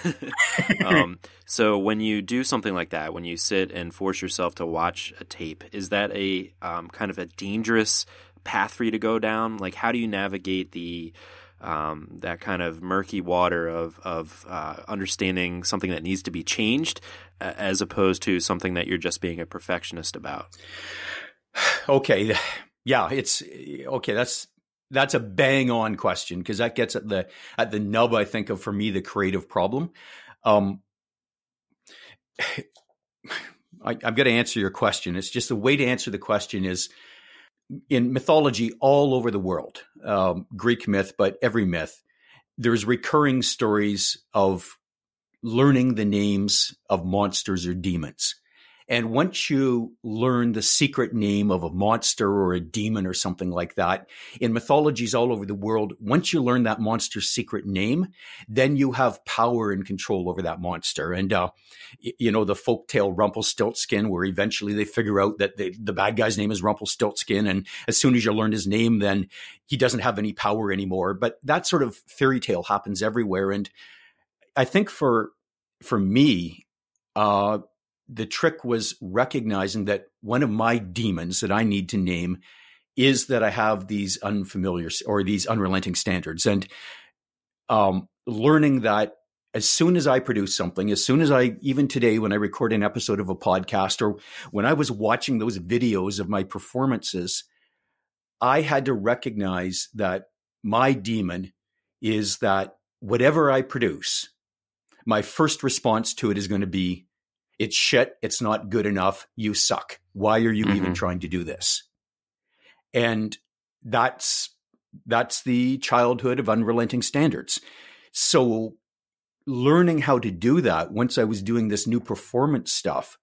So when you do something like that, when you sit and force yourself to watch a tape, is that a kind of a dangerous path for you to go down? Like, how do you navigate the that kind of murky water of understanding something that needs to be changed as opposed to something that you're just being a perfectionist about? Okay. Yeah, it's okay. That's a bang on question, because that gets at the nub, I think, of, for me, the creative problem. I've got to answer your question. It's just, the way to answer the question is, in mythology all over the world, Greek myth, but every myth, there's recurring stories of learning the names of monsters or demons. And once you learn the secret name of a monster or a demon or something like that, in mythologies all over the world, once you learn that monster's secret name, then you have power and control over that monster. And, the folktale Rumpelstiltskin, where eventually they figure out that the bad guy's name is Rumpelstiltskin. And as soon as you learn his name, then he doesn't have any power anymore. But that sort of fairy tale happens everywhere. And I think for me, the trick was recognizing that one of my demons that I need to name is that I have these unfamiliar or these unrelenting standards, and learning that as soon as I produce something, as soon as even today, when I record an episode of a podcast, or when I was watching those videos of my performances, I had to recognize that my demon is that whatever I produce, my first response to it is going to be, it's shit, it's not good enough, you suck. Why are you even trying to do this? And that's the childhood of unrelenting standards. So learning how to do that once I was doing this new performance stuff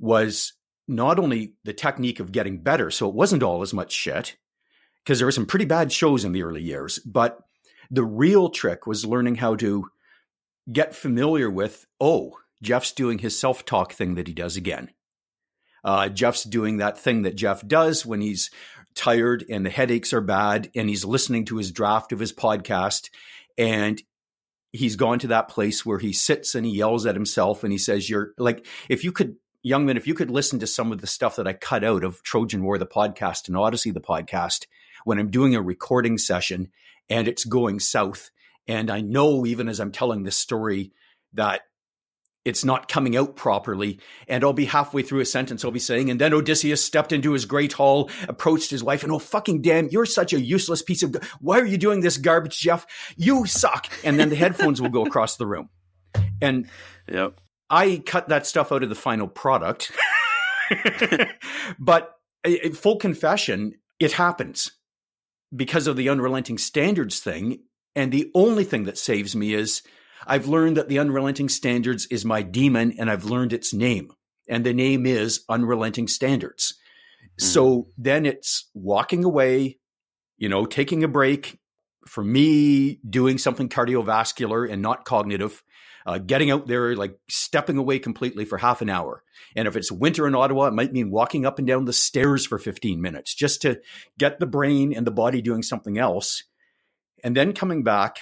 was not only the technique of getting better, so it wasn't all as much shit, because there were some pretty bad shows in the early years, but the real trick was learning how to get familiar with, oh, Jeff's doing his self-talk thing that he does again. Jeff's doing that thing that Jeff does when he's tired and the headaches are bad and he's listening to his draft of his podcast and he's gone to that place where he sits and he yells at himself and he says, you're like, Youngman, if you could listen to some of the stuff that I cut out of Trojan War, the podcast, and Odyssey, the podcast, when I'm doing a recording session and it's going south. And I know even as I'm telling this story that it's not coming out properly. And I'll be halfway through a sentence. I'll be saying, and then Odysseus stepped into his great hall, approached his wife, and oh, fucking damn, you're such a useless piece of, why are you doing this garbage, Jeff? You suck. And then the headphones will go across the room. And yep. I cut that stuff out of the final product, but full confession, it happens because of the unrelenting standards thing. And the only thing that saves me is, I've learned that the unrelenting standards is my demon, and I've learned its name, and the name is unrelenting standards. So then it's walking away, taking a break. For me, doing something cardiovascular and not cognitive, getting out there, like stepping away completely for half an hour. And if it's winter in Ottawa, it might mean walking up and down the stairs for 15 minutes just to get the brain and the body doing something else. and then coming back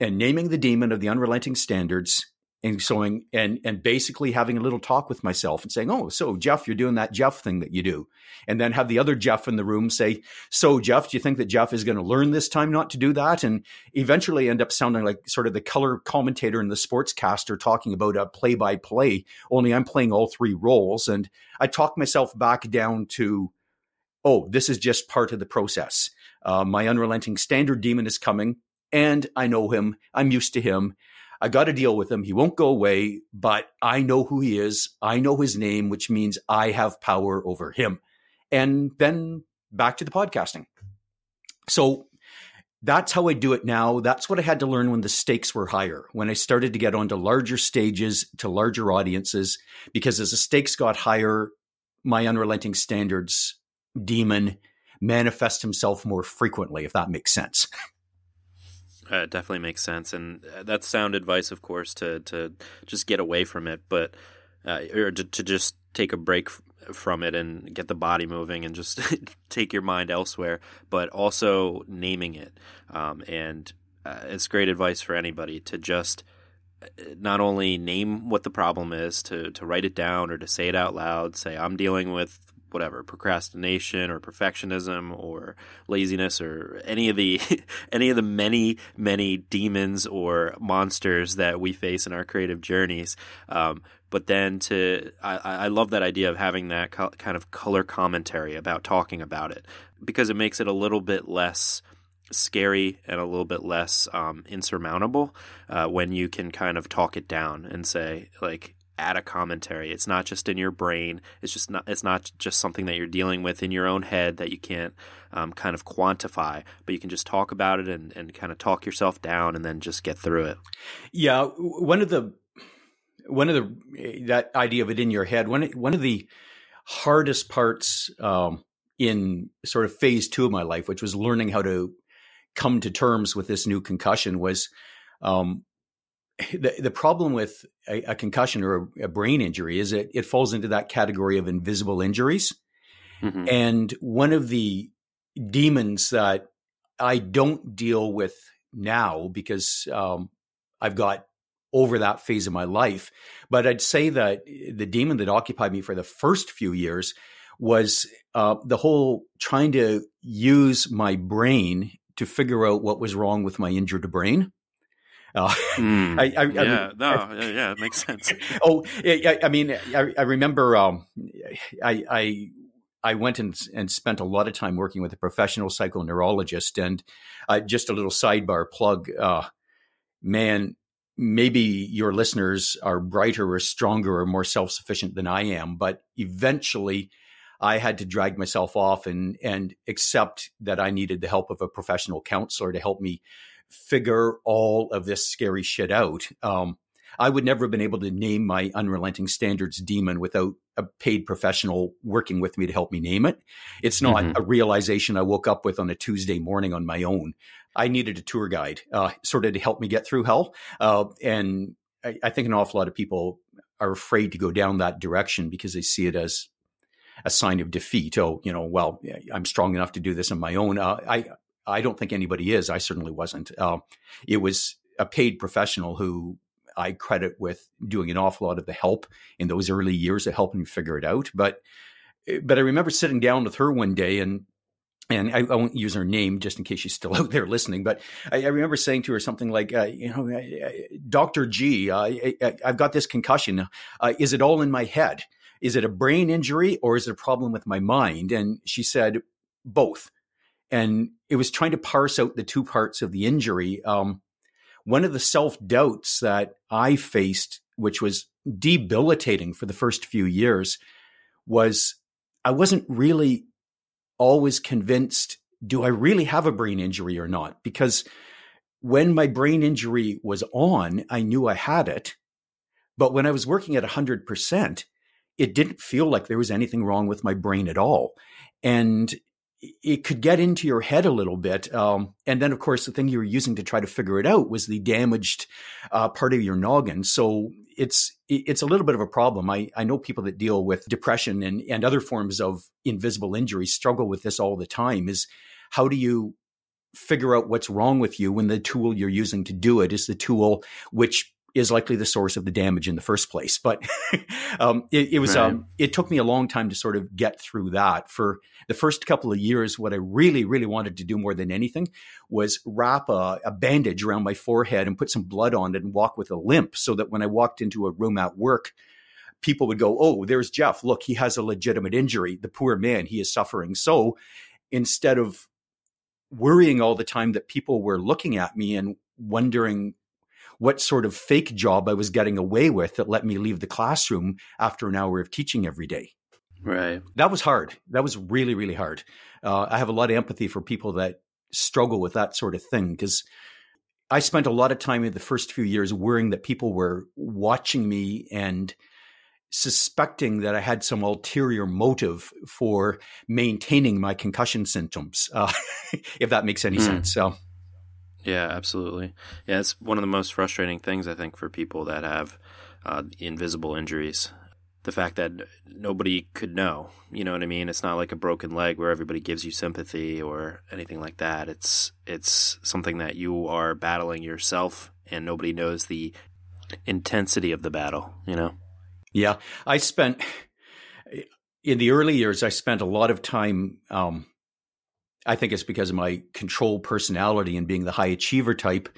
and naming the demon of the unrelenting standards and sewing and basically having a little talk with myself and saying, oh, so Jeff, you're doing that Jeff thing that you do. And then have the other Jeff in the room say, so Jeff, do you think that Jeff is going to learn this time not to do that? And eventually end up sounding like sort of the color commentator and the sportscaster talking about a play-by-play, only I'm playing all three roles. And I talk myself back down to, oh, this is just part of the process. My unrelenting standard demon is coming and I know him. I'm used to him. I got to deal with him. He won't go away, but I know who he is. I know his name, which means I have power over him. And then back to the podcasting. So that's how I do it now. That's what I had to learn when the stakes were higher, when I started to get onto larger stages, to larger audiences, because as the stakes got higher, my unrelenting standards demon manifests himself more frequently, if that makes sense. It definitely makes sense, and that's sound advice, of course, to just get away from it, but or to just take a break from it and get the body moving and just take your mind elsewhere, but also naming it. And it's great advice for anybody to just not only name what the problem is, to write it down or to say it out loud, say, I'm dealing with whatever, procrastination or perfectionism or laziness or any of the many demons or monsters that we face in our creative journeys. But then I love that idea of having that kind of color commentary about talking about it, because it makes it a little bit less scary and a little bit less insurmountable when you can kind of talk it down and say, like, add a commentary. It's not just in your brain. It's not just something that you're dealing with in your own head that you can't kind of quantify, but you can just talk about it and kind of talk yourself down and then just get through it. Yeah. One of the, that idea of it in your head, one of the hardest parts in sort of phase two of my life, which was learning how to come to terms with this new concussion, was, the problem with a concussion or a brain injury is it falls into that category of invisible injuries. Mm-hmm. And one of the demons that I don't deal with now, because I've got over that phase of my life, but I'd say that the demon that occupied me for the first few years was the whole trying to use my brain to figure out what was wrong with my injured brain. Yeah, it makes sense. I remember I went and spent a lot of time working with a professional psychoneurologist, and just a little sidebar plug, man, maybe your listeners are brighter or stronger or more self-sufficient than I am, but eventually I had to drag myself off and accept that I needed the help of a professional counselor to help me figure all of this scary shit out. I would never have been able to name my unrelenting standards demon without a paid professional working with me to help me name it. It's not a realization I woke up with on a Tuesday morning on my own. I needed a tour guide, sort of to help me get through hell. And I think an awful lot of people are afraid to go down that direction because they see it as a sign of defeat. Oh, well, I'm strong enough to do this on my own. I don't think anybody is. I certainly wasn't. It was a paid professional who I credit with doing an awful lot of the help in those early years of helping me figure it out. But I remember sitting down with her one day, and I won't use her name just in case she's still out there listening, but I remember saying to her something like, Dr. G, I've got this concussion. Is it all in my head? Is it a brain injury or is it a problem with my mind? And she said, both. And it was trying to parse out the two parts of the injury. One of the self-doubts that I faced, which was debilitating for the first few years, was I wasn't really always convinced, do I really have a brain injury or not? Because when my brain injury was on, I knew I had it. But when I was working at 100%, it didn't feel like there was anything wrong with my brain at all. And it could get into your head a little bit. And then, of course, the thing you were using to try to figure it out was the damaged part of your noggin. So it's a little bit of a problem. I know people that deal with depression and other forms of invisible injury struggle with this all the time, is how do you figure out what's wrong with you when the tool you're using to do it is the tool which is likely the source of the damage in the first place. But it took me a long time to sort of get through that. For the first couple of years, what I really, really wanted to do more than anything was wrap a bandage around my forehead and put some blood on it and walk with a limp, so that when I walked into a room at work, people would go, "Oh, there's Jeff. Look, he has a legitimate injury. The poor man, he is suffering." So instead of worrying all the time that people were looking at me and wondering what sort of fake job I was getting away with that let me leave the classroom after an hour of teaching every day. Right. That was hard. That was really, really hard. I have a lot of empathy for people that struggle with that sort of thing, because I spent a lot of time in the first few years worrying that people were watching me and suspecting that I had some ulterior motive for maintaining my concussion symptoms, if that makes any sense. So. Yeah, absolutely. Yeah, it's one of the most frustrating things, I think, for people that have invisible injuries. The fact that nobody could know, you know what I mean? It's not like a broken leg where everybody gives you sympathy or anything like that. It's something that you are battling yourself, and nobody knows the intensity of the battle, you know? Yeah. In the early years, I spent a lot of time, I think it's because of my control personality and being the high achiever type,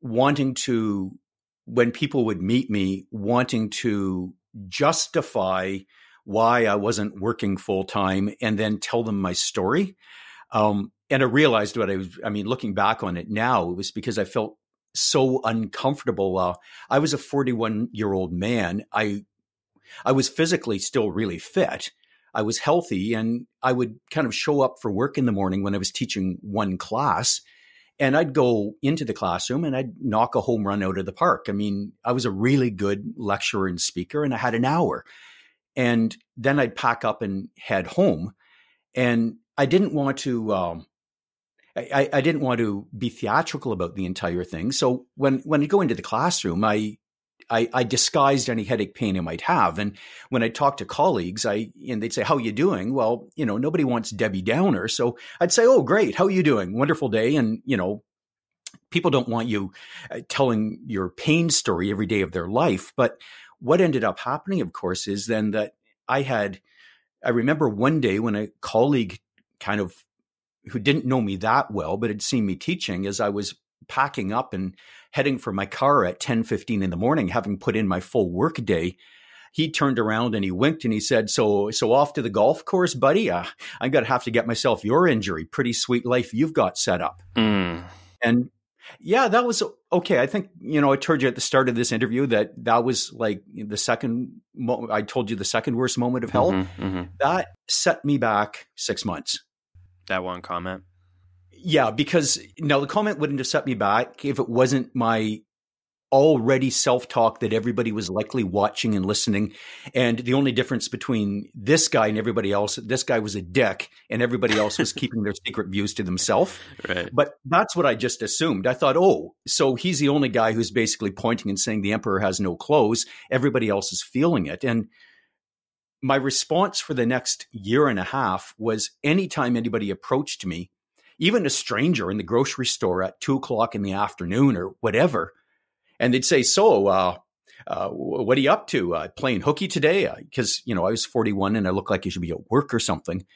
when people would meet me, wanting to justify why I wasn't working full time and then tell them my story. And I realized looking back on it now, it was because I felt so uncomfortable. I was a 41-year-old man. I was physically still really fit. I was healthy, and I would kind of show up for work in the morning when I was teaching one class, and I'd go into the classroom and I'd knock a home run out of the park. I mean, I was a really good lecturer and speaker, and I had an hour, and then I'd pack up and head home. And I didn't want to, I didn't want to be theatrical about the entire thing. So when I go into the classroom, I disguised any headache pain I might have. And when I talked to colleagues, and they'd say, "How are you doing?" Well, nobody wants Debbie Downer. So I'd say, "Oh, great. How are you doing? Wonderful day." And, people don't want you telling your pain story every day of their life. But what ended up happening, of course, is then that I remember one day when a colleague kind of, who didn't know me that well, but had seen me teaching, as I was packing up and heading for my car at 10:15 in the morning, having put in my full work day, he turned around and he winked and he said, so off to the golf course, buddy? I'm going to have to get myself your injury. Pretty sweet life you've got set up." And yeah, that was okay. I think, I told you at the start of this interview that was like I told you the second worst moment of hell. That set me back 6 months. That one comment. Yeah, because now the comment wouldn't have set me back if it wasn't my already self-talk that everybody was likely watching and listening. And the only difference between this guy and everybody else, this guy was a dick and everybody else was keeping their secret views to themselves. Right. But that's what I just assumed. I thought, so he's the only guy who's basically pointing and saying the emperor has no clothes. Everybody else is feeling it. And my response for the next year and a half was, anytime anybody approached me, even a stranger in the grocery store at 2:00 in the afternoon or whatever, and they'd say, so what are you up to? Playing hooky today? Because, I was 41 and I looked like you should be at work or something.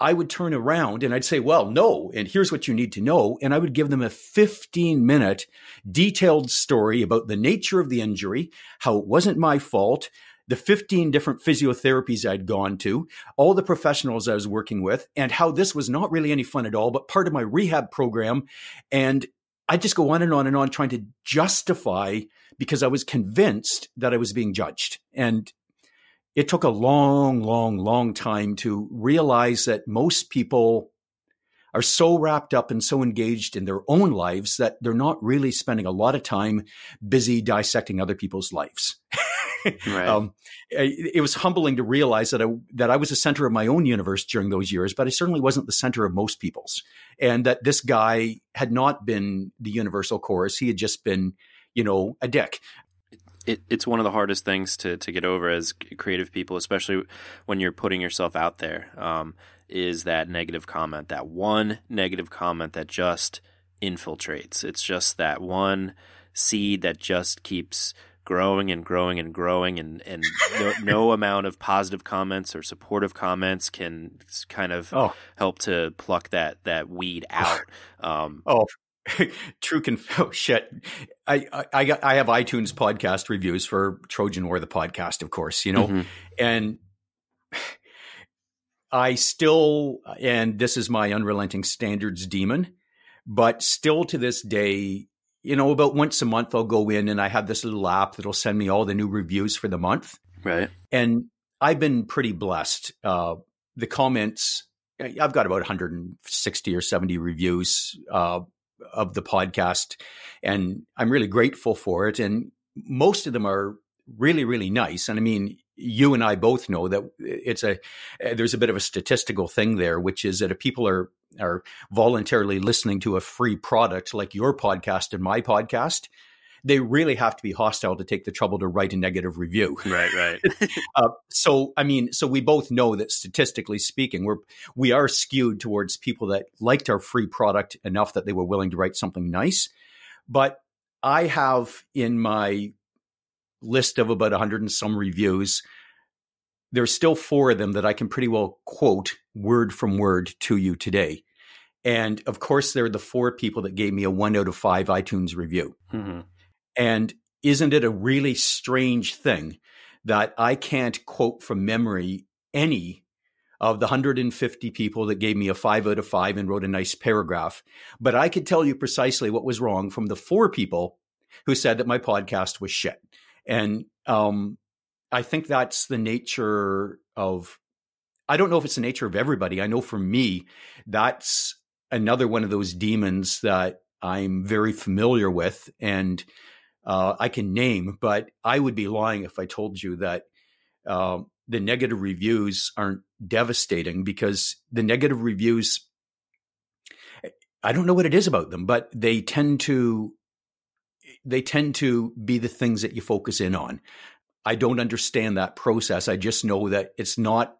I would turn around and I'd say, "Well, no, and here's what you need to know." And I would give them a 15-minute detailed story about the nature of the injury, how it wasn't my fault, the 15 different physiotherapies I'd gone to, all the professionals I was working with, and how this was not really any fun at all, but part of my rehab program. And I just go on and on and on, trying to justify, because I was convinced that I was being judged. And it took a long, long, long time to realize that most people are so wrapped up and so engaged in their own lives that they're not really spending a lot of time busy dissecting other people's lives. Right. It was humbling to realize that I was the center of my own universe during those years, but I certainly wasn't the center of most people's, and that this guy had not been the universal chorus. He had just been, a dick. It's one of the hardest things to get over as creative people, especially when you're putting yourself out there. is that negative comment, that one negative comment that just infiltrates. It's just that one seed that just keeps growing and growing and growing, and no amount of positive comments or supportive comments can kind of help to pluck that weed out. True. Oh, shit. I have iTunes podcast reviews for Trojan War, the podcast, of course, you know, mm-hmm. and I still, and this is my unrelenting standards demon, but still to this day, you know, about once a month I'll go in and I have this little app that'll send me all the new reviews for the month. Right. And I've been pretty blessed. The comments, I've got about 160 or 70 reviews, of the podcast, and I'm really grateful for it. And most of them are really, really nice. And I mean, you and I both know that there's a bit of a statistical thing there, which is that if people are voluntarily listening to a free product like your podcast and my podcast, they really have to be hostile to take the trouble to write a negative review. Right. So we both know that statistically speaking, we are skewed towards people that liked our free product enough that they were willing to write something nice. But I have in my list of about 100 and some reviews, there's still 4 of them that I can pretty well quote word from word to you today. And of course, they're the 4 people that gave me a 1 out of 5 iTunes review. Mm-hmm. And isn't it a really strange thing that I can't quote from memory any of the 150 people that gave me a 5 out of 5 and wrote a nice paragraph, but I could tell you precisely what was wrong from the 4 people who said that my podcast was shit. And I think that's the nature of, I don't know if it's the nature of everybody. I know for me, that's another one of those demons that I'm very familiar with, and I can name, but I would be lying if I told you that the negative reviews aren't devastating, because the negative reviews, I don't know what it is about them, but they tend to be the things that you focus in on. I don't understand that process. I just know that it's not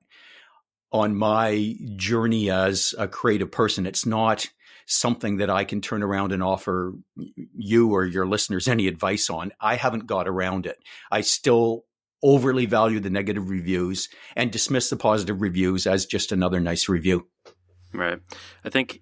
on my journey as a creative person. It's not something that I can turn around and offer you or your listeners any advice on. I haven't got around it. I still overly value the negative reviews and dismiss the positive reviews as just another nice review. Right. I think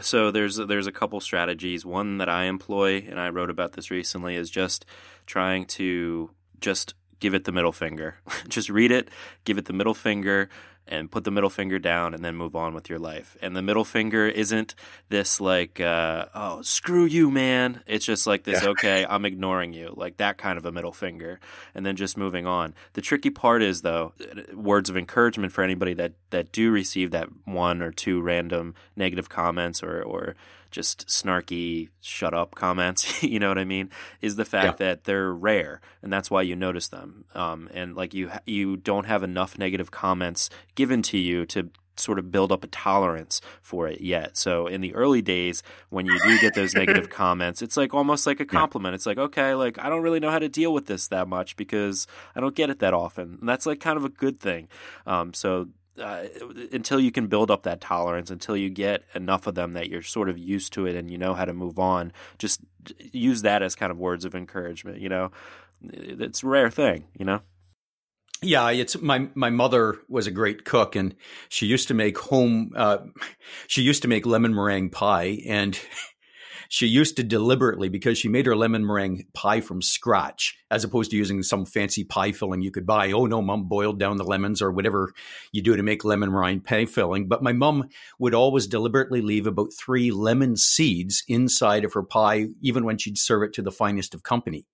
so. There's a couple strategies. One that I employ, and I wrote about this recently, is just trying to just give it the middle finger. Just read it, give it the middle finger, and put the middle finger down, and then move on with your life. And the middle finger isn't this like, oh, screw you, man. It's just like this, okay, I'm ignoring you, like that kind of a middle finger, and then just moving on. The tricky part is, though, words of encouragement for anybody that do receive that 1 or 2 random negative comments or just snarky, shut up comments, you know what I mean, is the fact that they're rare, and that's why you notice them. And like you don't have enough negative comments given to you to sort of build up a tolerance for it yet. So in the early days, when you do get those negative comments, it's like almost like a compliment. It's like, okay, like I don't really know how to deal with this that much because I don't get it that often. And that's like kind of a good thing. So until you can build up that tolerance, until you get enough of them that you're sort of used to it and you know how to move on, just use that as kind of words of encouragement. You know, it's a rare thing, you know? Yeah, it's my mother was a great cook, and she used to make lemon meringue pie, and she used to deliberately, because she made her lemon meringue pie from scratch as opposed to using some fancy pie filling you could buy. Oh no, Mom boiled down the lemons or whatever you do to make lemon meringue pie filling. But my mom would always deliberately leave about 3 lemon seeds inside of her pie, even when she'd serve it to the finest of company.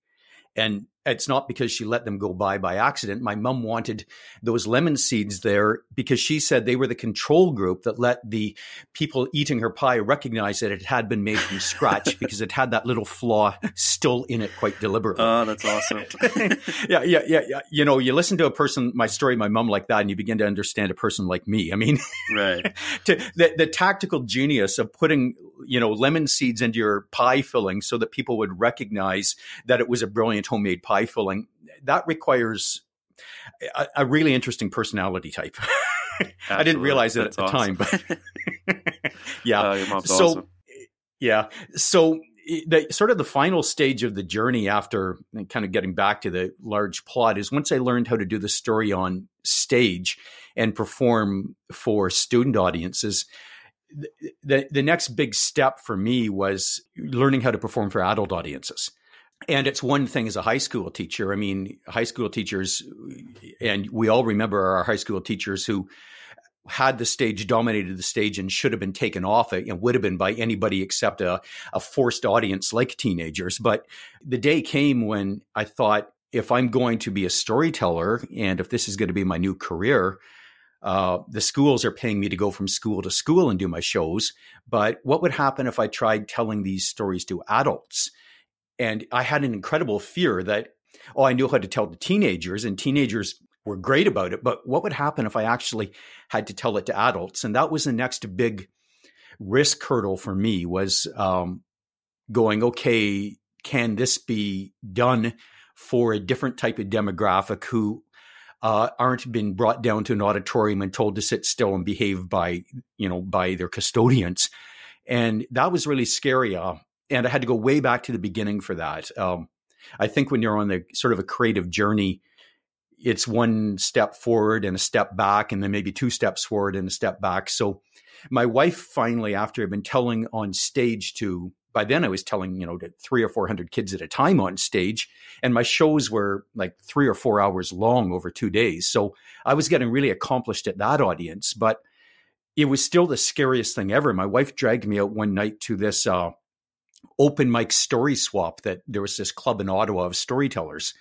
And it's not because she let them go by accident. My mom wanted those lemon seeds there because she said they were the control group that let the people eating her pie recognize that it had been made from scratch because it had that little flaw still in it quite deliberately. Oh, that's awesome. Yeah. You know, you listen to a person, my mom like that, and you begin to understand a person like me. I mean, right. The tactical genius of putting, you know, lemon seeds into your pie filling so that people would recognize that it was a brilliant homemade pie filling, that requires a really interesting personality type. I didn't realize it at the time, but yeah. Your mom's awesome. Yeah. So the final stage of the journey after kind of getting back to the large plot is once I learned how to do the story on stage and perform for student audiences, the next big step for me was learning how to perform for adult audiences. And it's one thing as a high school teacher. I mean, high school teachers, and we all remember our high school teachers who had the stage, dominated the stage, and should have been taken off it, and would have been by anybody except a forced audience like teenagers. But the day came when I thought, if I'm going to be a storyteller, and if this is going to be my new career, the schools are paying me to go from school to school and do my shows. But what would happen if I tried telling these stories to adults? And I had an incredible fear that, I knew how to tell to teenagers, and teenagers were great about it. But what would happen if I actually had to tell it to adults? And that was the next big risk hurdle for me, was going, okay, can this be done for a different type of demographic who aren't being brought down to an auditorium and told to sit still and behave by their custodians? And that was really scary. And I had to go way back to the beginning for that. I think when you're on the sort of a creative journey, it's one step forward and a step back, and then maybe two steps forward and a step back. So my wife finally, after I've been telling on stage to, by then I was telling, to 300 or 400 kids at a time on stage, and my shows were like 3 or 4 hours long over 2 days. So I was getting really accomplished at that audience, but it was still the scariest thing ever. My wife dragged me out one night to this open mic story swap. That there was this club in Ottawa of storytellers.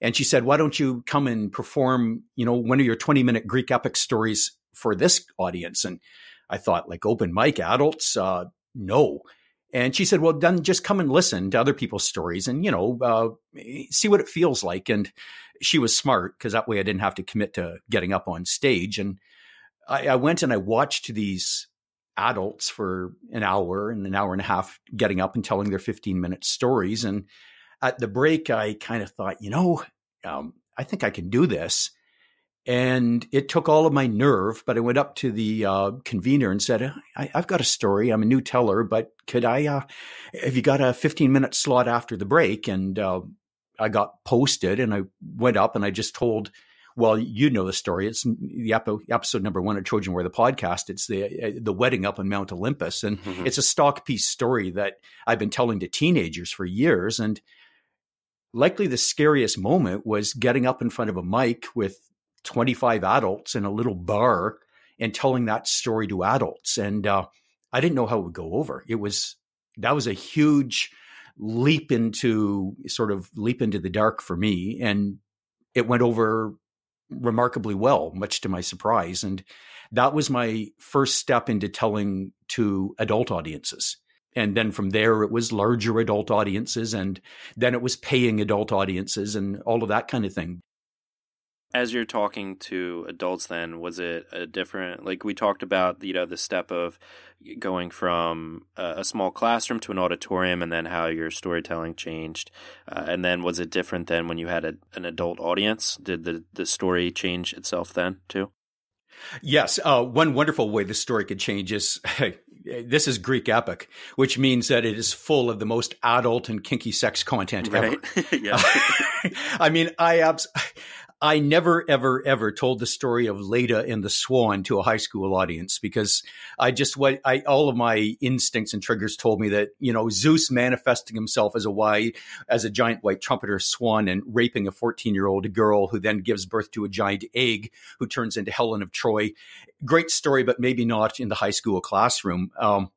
And she said, why don't you come and perform, one of your 20-minute Greek epic stories for this audience? And I thought, like, open mic adults? No. And she said, well, then just come and listen to other people's stories and, see what it feels like. And she was smart, because that way I didn't have to commit to getting up on stage. And I went and I watched these adults for an hour and a half getting up and telling their 15-minute stories. And at the break, I kind of thought, I think I can do this. And it took all of my nerve, but I went up to the convener and said, I've got a story. I'm a new teller, but could I, have you got a 15-minute slot after the break? And I got posted, and I went up and I just told, the story. It's the episode number 1 of Trojan War: The Podcast. It's the wedding up on Mount Olympus. And It's a stock piece story that I've been telling to teenagers for years. And likely the scariest moment was getting up in front of a mic with 25 adults in a little bar and telling that story to adults. And I didn't know how it would go over. That was a huge leap into the dark for me. And it went over remarkably well, much to my surprise. And that was my first step into telling to adult audiences. And then from there, it was larger adult audiences, and then it was paying adult audiences and all of that kind of thing. As you're talking to adults then, was it a different, like we talked about, the step of going from a small classroom to an auditorium and then how your storytelling changed. And then was it different then when you had an adult audience? Did the story change itself then too? Yes. One wonderful way the story could change is, this is Greek epic, which means that it is full of the most adult and kinky sex content ever. Yeah. I mean, I never, ever, ever told the story of Leda and the Swan to a high school audience, because all of my instincts and triggers told me that, Zeus manifesting himself as a giant white trumpeter swan and raping a 14-year-old girl who then gives birth to a giant egg who turns into Helen of Troy. Great story, but maybe not in the high school classroom. Oh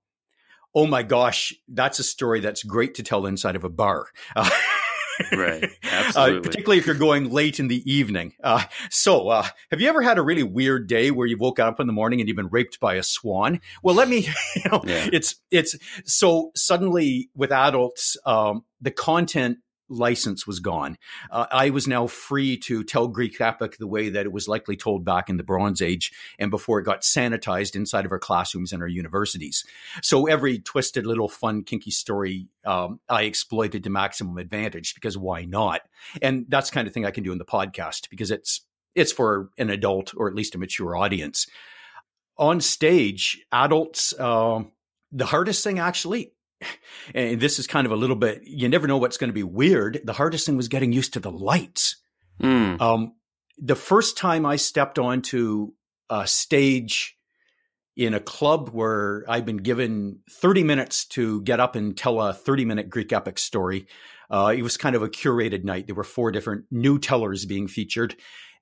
my gosh, that's a story that's great to tell inside of a bar. Right, absolutely. Particularly if you're going late in the evening. So have you ever had a really weird day where you woke up in the morning and you've been raped by a swan? Well, yeah. It's so suddenly with adults, the content license was gone. I was now free to tell Greek epic the way that it was likely told back in the Bronze Age and before it got sanitized inside of our classrooms and our universities. So every twisted little fun kinky story I exploited to maximum advantage, because why not? And that's the kind of thing I can do in the podcast, because it's It's for an adult or at least a mature audience. On stage, adults, the hardest thing actually, and this is kind of a little bit, you never know what's going to be weird. The hardest thing was getting used to the lights. The first time I stepped onto a stage in a club where I'd been given 30 minutes to get up and tell a 30-minute Greek epic story, it was kind of a curated night. There were four different new tellers being featured.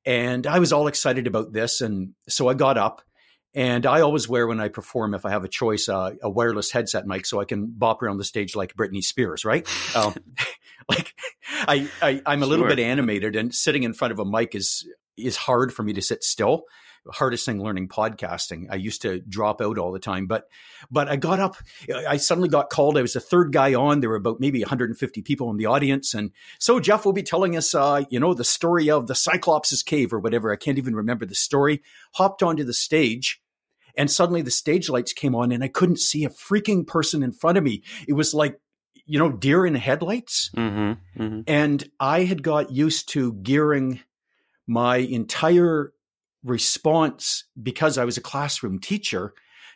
And I was all excited about this. And so I got up. And I always wear, when I perform, if I have a choice, a wireless headset mic so I can bop around the stage like Britney Spears, right? Like I'm a little bit animated, and sitting in front of a mic is hard for me to sit still. Hardest thing learning podcasting. I used to drop out all the time, but I got up, I suddenly got called. I was the third guy on. There were about maybe 150 people in the audience. And so Jeff will be telling us, you know, the story of the Cyclops' cave or whatever. I can't even remember the story. Hopped onto the stage, and suddenly the stage lights came on and I couldn't see a freaking person in front of me. It was like, you know, deer in headlights. And I had got used to gearing my entire response, because I was a classroom teacher,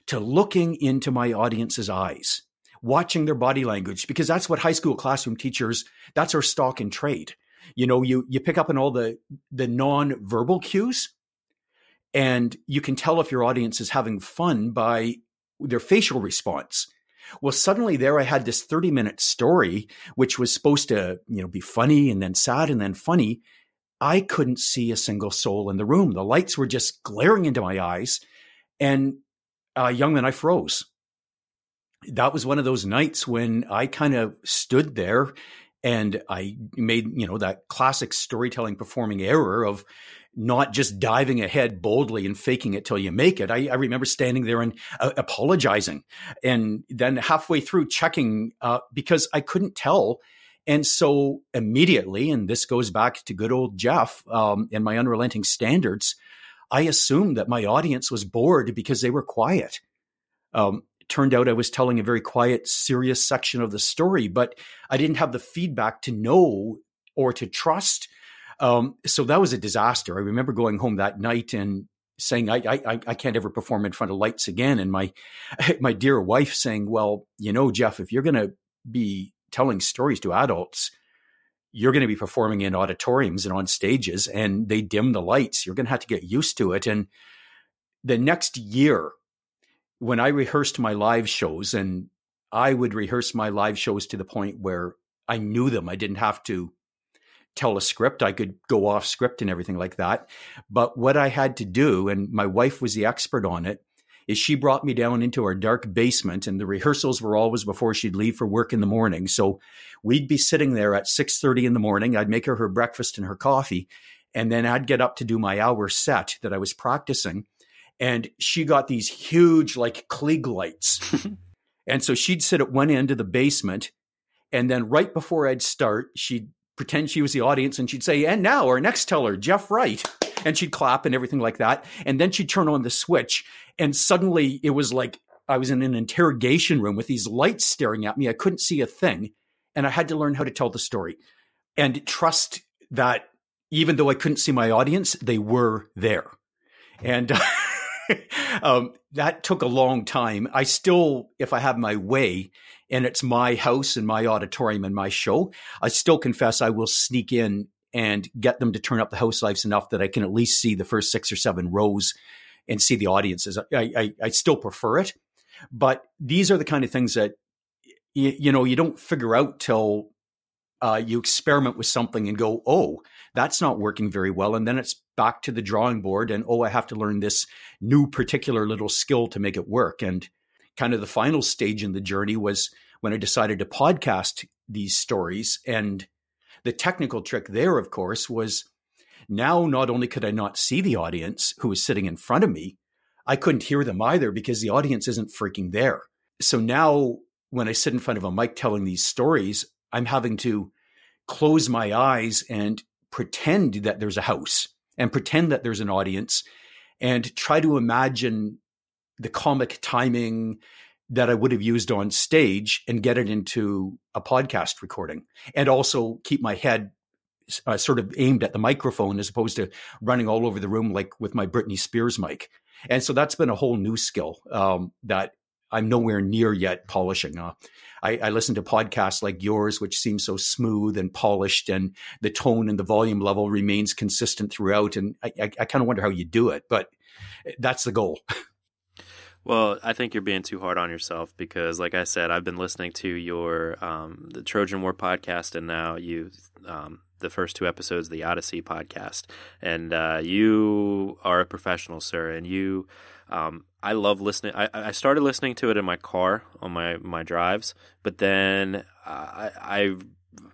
to looking into my audience's eyes, watching their body language, because that's what high school classroom teachers, that's our stock in trade. You know, you pick up on all the non-verbal cues, and you can tell if your audience is having fun by their facial response. Well, suddenly there I had this 30-minute story, which was supposed to, you know, be funny and then sad and then funny. I couldn't see a single soul in the room. The lights were just glaring into my eyes. And Youngman, I froze. That was one of those nights when I kind of stood there and I made, you know, that classic storytelling performing error of not just diving ahead boldly and faking it till you make it. I remember standing there and apologizing, and then halfway through checking because I couldn't tell. And so immediately, and this goes back to good old Jeff and my unrelenting standards, I assumed that my audience was bored because they were quiet. Turned out I was telling a very quiet, serious section of the story, but I didn't have the feedback to know or to trust. So that was a disaster. I remember going home that night and saying, I can't ever perform in front of lights again. And my dear wife saying, well, you know, Jeff, if you're going to be telling stories to adults, you're going to be performing in auditoriums and on stages, and they dim the lights. You're going to have to get used to it. And the next year, when I rehearsed my live shows, and I would rehearse my live shows to the point where I knew them, I didn't have to tell a script. I could go off script and everything like that. But what I had to do, and my wife was the expert on it, is she brought me down into our dark basement, and the rehearsals were always before she'd leave for work in the morning. So we'd be sitting there at 6:30 in the morning. I'd make her breakfast and her coffee, and then I'd get up to do my hour set that I was practicing. And she got these huge, like, Klieg lights. And so she'd sit at one end of the basement, and then right before I'd start, she'd pretend she was the audience, and she'd say, and now our next teller, Jeff Wright. And she'd clap and everything like that. And then she'd turn on the switch, and suddenly it was like I was in an interrogation room with these lights staring at me. I couldn't see a thing. And I had to learn how to tell the story and trust that even though I couldn't see my audience, they were there. And that took a long time. I still, if I have my way and it's my house and my auditorium and my show, I still confess I will sneak in and get them to turn up the house lights enough that I can at least see the first 6 or 7 rows and see the audiences. I still prefer it. But these are the kind of things that, you know, you don't figure out till you experiment with something and go, oh, that's not working very well. And then it's back to the drawing board and, oh, I have to learn this new particular little skill to make it work. And kind of the final stage in the journey was when I decided to podcast these stories. And the technical trick there, of course, was now not only could I not see the audience who was sitting in front of me, I couldn't hear them either because the audience isn't freaking there. So now when I sit in front of a mic telling these stories, I'm having to close my eyes and pretend that there's a house and pretend that there's an audience and try to imagine the comic timing that I would have used on stage and get it into a podcast recording, and also keep my head sort of aimed at the microphone as opposed to running all over the room like with my Britney Spears mic. And so that's been a whole new skill that I'm nowhere near yet polishing. I listen to podcasts like yours, which seem so smooth and polished, and the tone and the volume level remains consistent throughout. And I kind of wonder how you do it, but that's the goal. Well, I think you're being too hard on yourself because, like I said, I've been listening to your the Trojan War podcast, and now you the first two episodes of the Odyssey podcast. And you are a professional, sir, and you I love listening. I started listening to it in my car on my drives, but then I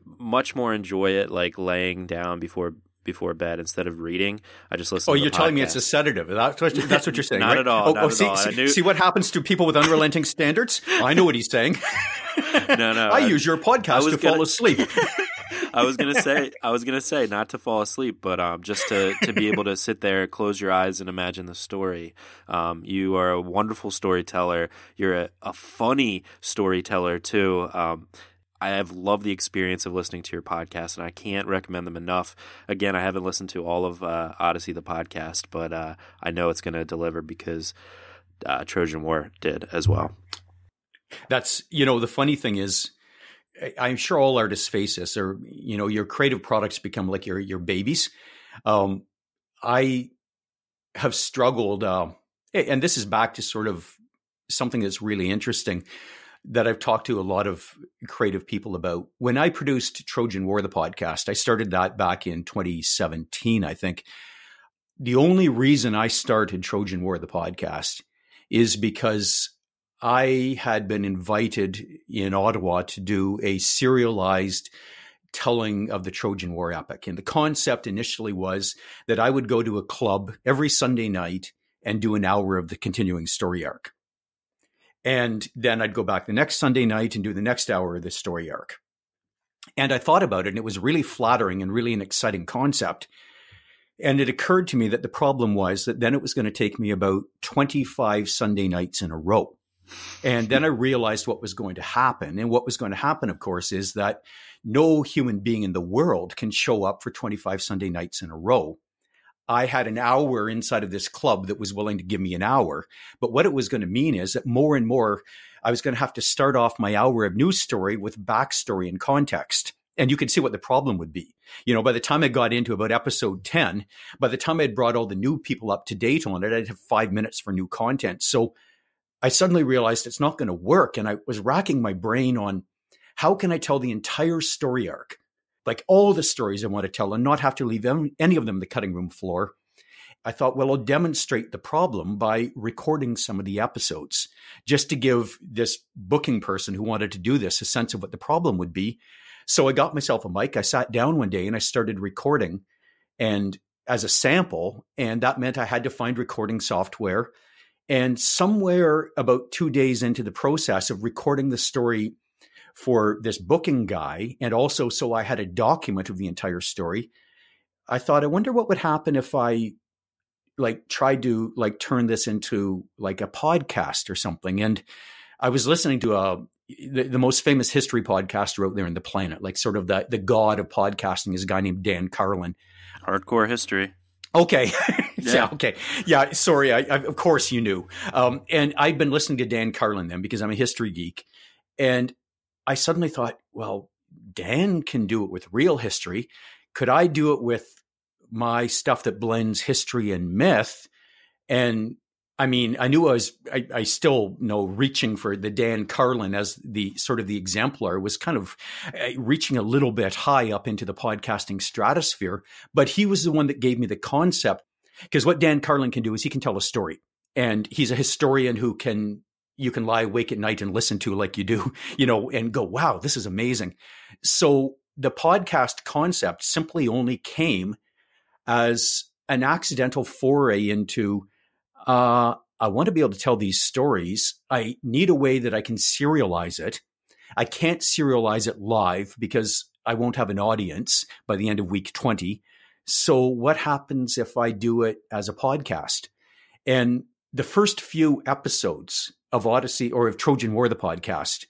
much more enjoy it like laying down before bed instead of reading. I just listen to the podcast. Telling me it's a sedative. That's what you're saying. Not right? At all. Not at all. See what happens to people with unrelenting standards? I know what he's saying. No. I use your podcast to fall asleep. I was gonna say not to fall asleep, but just to be able to sit there, close your eyes, and imagine the story. You are a wonderful storyteller. You're a funny storyteller too. I have loved the experience of listening to your podcast, and I can't recommend them enough. Again, I haven't listened to all of Odyssey the podcast, but I know it's going to deliver because Trojan War did as well. That's the funny thing is, I'm sure all artists face this, or your creative products become like your babies. I have struggled, and this is back to sort of something that's really interesting that I've talked to a lot of creative people about. When I produced Trojan War, the podcast, I started that back in 2017, I think. The only reason I started Trojan War, the podcast, is because I had been invited in Ottawa to do a serialized telling of the Trojan War epic. And the concept initially was that I would go to a club every Sunday night and do an hour of the continuing story arc. And then I'd go back the next Sunday night and do the next hour of the story arc. And I thought about it, and it was really flattering and really an exciting concept. And it occurred to me that the problem was that then it was going to take me about 25 Sunday nights in a row. And then I realized what was going to happen. And what was going to happen, of course, is that no human being in the world can show up for 25 Sunday nights in a row. I had an hour inside of this club that was willing to give me an hour. But what it was going to mean is that more and more, I was going to have to start off my hour of news story with backstory and context. And you could see what the problem would be. By the time I got into about episode 10, by the time I'd brought all the new people up to date on it, I'd have 5 minutes for new content. So I suddenly realized it's not going to work. And I was racking my brain on how can I tell the entire story arc, like all the stories I want to tell, and not have to leave any of them the cutting room floor. I thought, well, I'll demonstrate the problem by recording some of the episodes just to give this booking person who wanted to do this a sense of what the problem would be. So I got myself a mic. I sat down one day and I started recording and as a sample, and that meant I had to find recording software. And somewhere about 2 days into the process of recording the story for this booking guy, and also so I had a document of the entire story, I thought, I wonder what would happen if I tried to turn this into a podcast or something. And I was listening to the most famous history podcaster out there on the planet, sort of the god of podcasting is a guy named Dan Carlin. Hardcore History. Okay. Yeah. Okay. Yeah. Sorry. I of course you knew. And I'd been listening to Dan Carlin then because I'm a history geek. And I suddenly thought, well, Dan can do it with real history. Could I do it with my stuff that blends history and myth? And I mean, I knew I still know reaching for the Dan Carlin as the sort of the exemplar was kind of reaching a little bit high up into the podcasting stratosphere, but he was the one that gave me the concept, because what Dan Carlin can do is he can tell a story, and he's a historian who you can lie awake at night and listen to like you do, and go, wow, this is amazing. So the podcast concept simply only came as an accidental foray into I want to be able to tell these stories. I need a way that I can serialize it. I can't serialize it live because I won't have an audience by the end of week 20. So what happens if I do it as a podcast? And the first few episodes of Odyssey or of Trojan War, the podcast,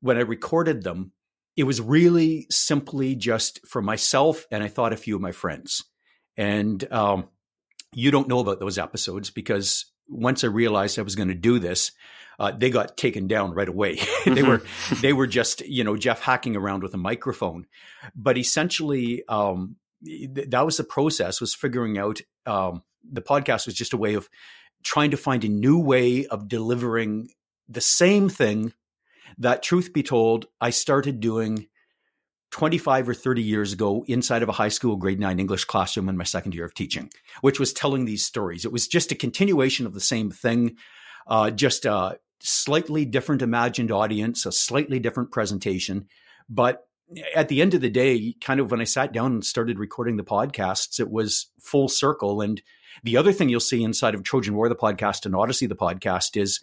when I recorded them, it was really simply just for myself, and I thought a few of my friends. And you don't know about those episodes, because once I realized I was going to do this, they got taken down right away. They were just, you know, Jeff hacking around with a microphone. But essentially, that was the process, was figuring out, the podcast was just a way of trying to find a new way of delivering the same thing that, truth be told, I started doing 25 or 30 years ago inside of a high school grade 9 English classroom in my second year of teaching, which was telling these stories. It was just a continuation of the same thing, just a slightly different imagined audience, a slightly different presentation. But at the end of the day, kind of when I sat down and started recording the podcasts, it was full circle. And the other thing you'll see inside of Trojan War, the podcast, and Odyssey, the podcast, is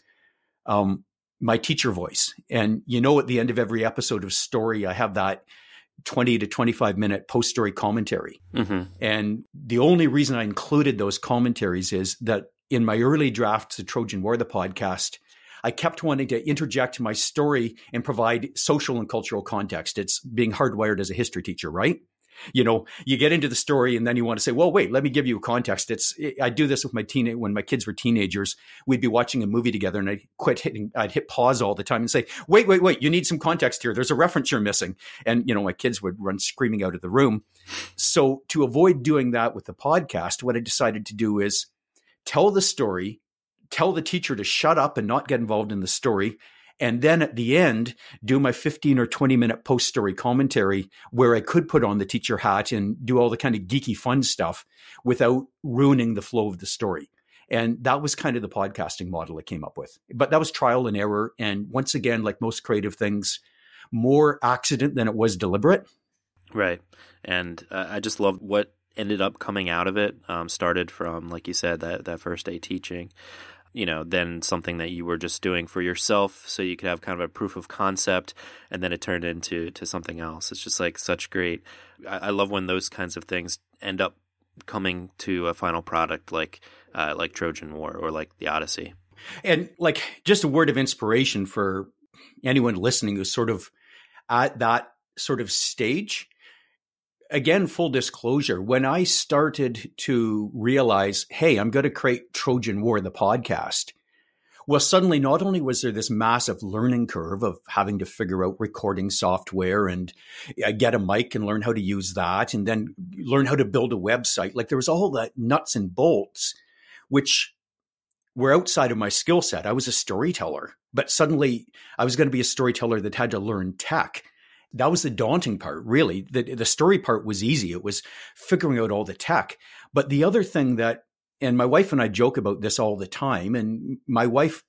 my teacher voice. And you know, at the end of every episode of Story, I have that 20 to 25 minute post-story commentary. Mm-hmm. And the only reason I included those commentaries is that in my early drafts of Trojan War, the podcast, I kept wanting to interject my story and provide social and cultural context. It's being hardwired as a history teacher, right? You know, you get into the story and then you want to say, well, wait, let me give you context. I do this with my when my kids were teenagers, we'd be watching a movie together, and I'd hit pause all the time and say, wait, you need some context here. There's a reference you're missing. And, you know, my kids would run screaming out of the room. So to avoid doing that with the podcast, what I decided to do is tell the story, tell the teacher to shut up and not get involved in the story, and then at the end, do my 15 or 20 minute post-story commentary where I could put on the teacher hat and do all the kind of geeky fun stuff without ruining the flow of the story. And that was kind of the podcasting model I came up with. But that was trial and error. And once again, like most creative things, more accident than it was deliberate. Right. And I just love what ended up coming out of it. Started from, like you said, that first day teaching. You know, then something that you were just doing for yourself so you could have kind of a proof of concept, and then it turned into something else. It's just like such great. I love when those kinds of things end up coming to a final product like Trojan War or like the Odyssey. And like, just a word of inspiration for anyone listening who's sort of at that sort of stage. Again, full disclosure, when I started to realize, hey, I'm going to create Trojan War, the podcast, well, suddenly not only was there this massive learning curve of having to figure out recording software and get a mic and learn how to use that and then learn how to build a website, like there was all that nuts and bolts, which were outside of my skill set. I was a storyteller, but suddenly I was going to be a storyteller that had to learn tech. That was the daunting part, really. The story part was easy. It was figuring out all the tech. But the other thing that, and my wife and I joke about this all the time, and my wife,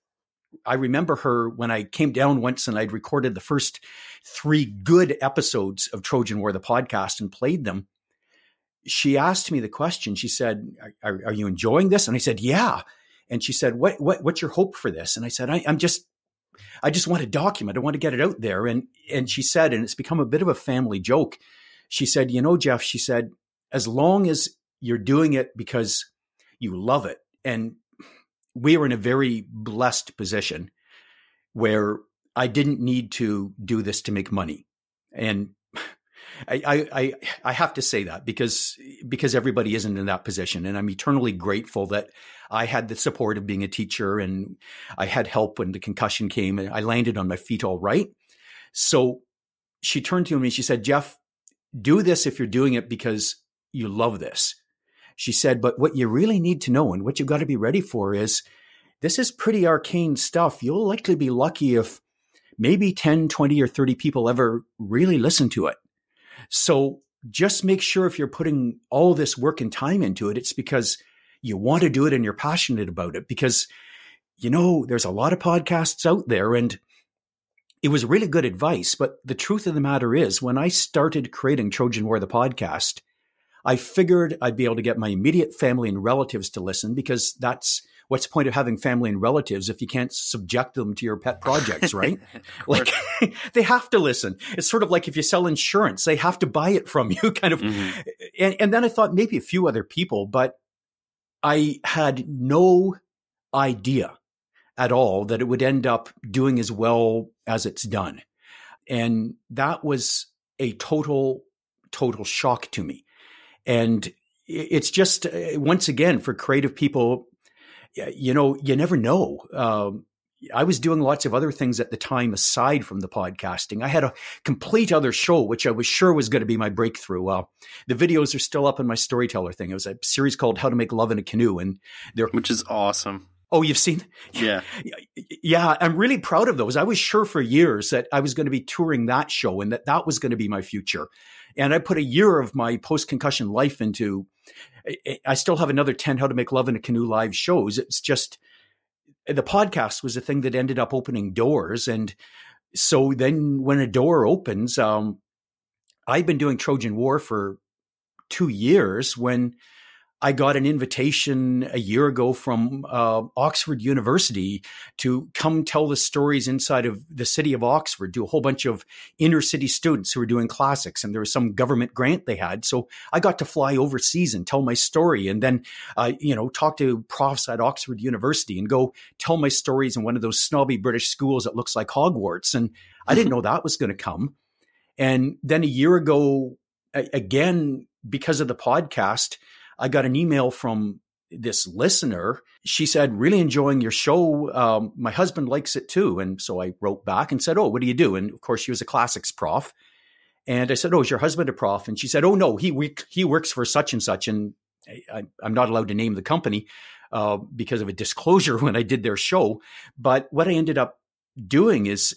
I remember her when I came down once and I'd recorded the first 3 good episodes of Trojan War, the podcast, and played them. She asked me the question. She said, are you enjoying this? And I said, yeah. And she said, what's your hope for this? And I said, I just want to document. I want to get it out there. And she said, and it's become a bit of a family joke. She said, you know, Jeff, she said, as long as you're doing it because you love it. And we were in a very blessed position where I didn't need to do this to make money. And I have to say that because everybody isn't in that position. And I'm eternally grateful that I had the support of being a teacher, and I had help when the concussion came, and I landed on my feet all right. So she turned to me and she said, Jeff, do this if you're doing it because you love this. She said, but what you really need to know and what you've got to be ready for is this is pretty arcane stuff. You'll likely be lucky if maybe 10, 20 or 30 people ever really listen to it. So just make sure if you're putting all this work and time into it, it's because you want to do it and you're passionate about it, because, you know, there's a lot of podcasts out there. And it was really good advice. But the truth of the matter is, when I started creating Trojan War, the podcast, I figured I'd be able to get my immediate family and relatives to listen, because that's what's the point of having family and relatives if you can't subject them to your pet projects, right? Like they have to listen. It's sort of like if you sell insurance, they have to buy it from you kind of. Mm-hmm. And then I thought maybe a few other people, but I had no idea at all that it would end up doing as well as it's done. And that was a total shock to me. And it's just, once again, for creative people, you know, you never know. I was doing lots of other things at the time aside from the podcasting. I had a complete other show, which I was sure was going to be my breakthrough. The videos are still up in my storyteller thing. It was a series called How to Make Love in a Canoe. Which is awesome. Oh, you've seen? Yeah. Yeah, I'm really proud of those. I was sure for years that I was going to be touring that show and that was going to be my future. And I put a year of my post-concussion life into – I still have another 10 How to Make Love in a Canoe live shows. It's just – the podcast was the thing that ended up opening doors. And so then when a door opens, I've been doing Trojan War for 2 years when I got an invitation a year ago from Oxford University to come tell the stories inside of the city of Oxford to a whole bunch of inner city students who were doing classics. And there was some government grant they had. So I got to fly overseas and tell my story and then, talk to profs at Oxford University and go tell my stories in one of those snobby British schools that looks like Hogwarts. And I didn't know that was going to come. And then a year ago, again, because of the podcast, I got an email from this listener. She said, really enjoying your show. My husband likes it too. And so I wrote back and said, oh, what do you do? And of course, she was a classics prof. And I said, oh, is your husband a prof? And she said, oh, no, he works for such and such. And I'm not allowed to name the company because of a disclosure when I did their show. But what I ended up doing is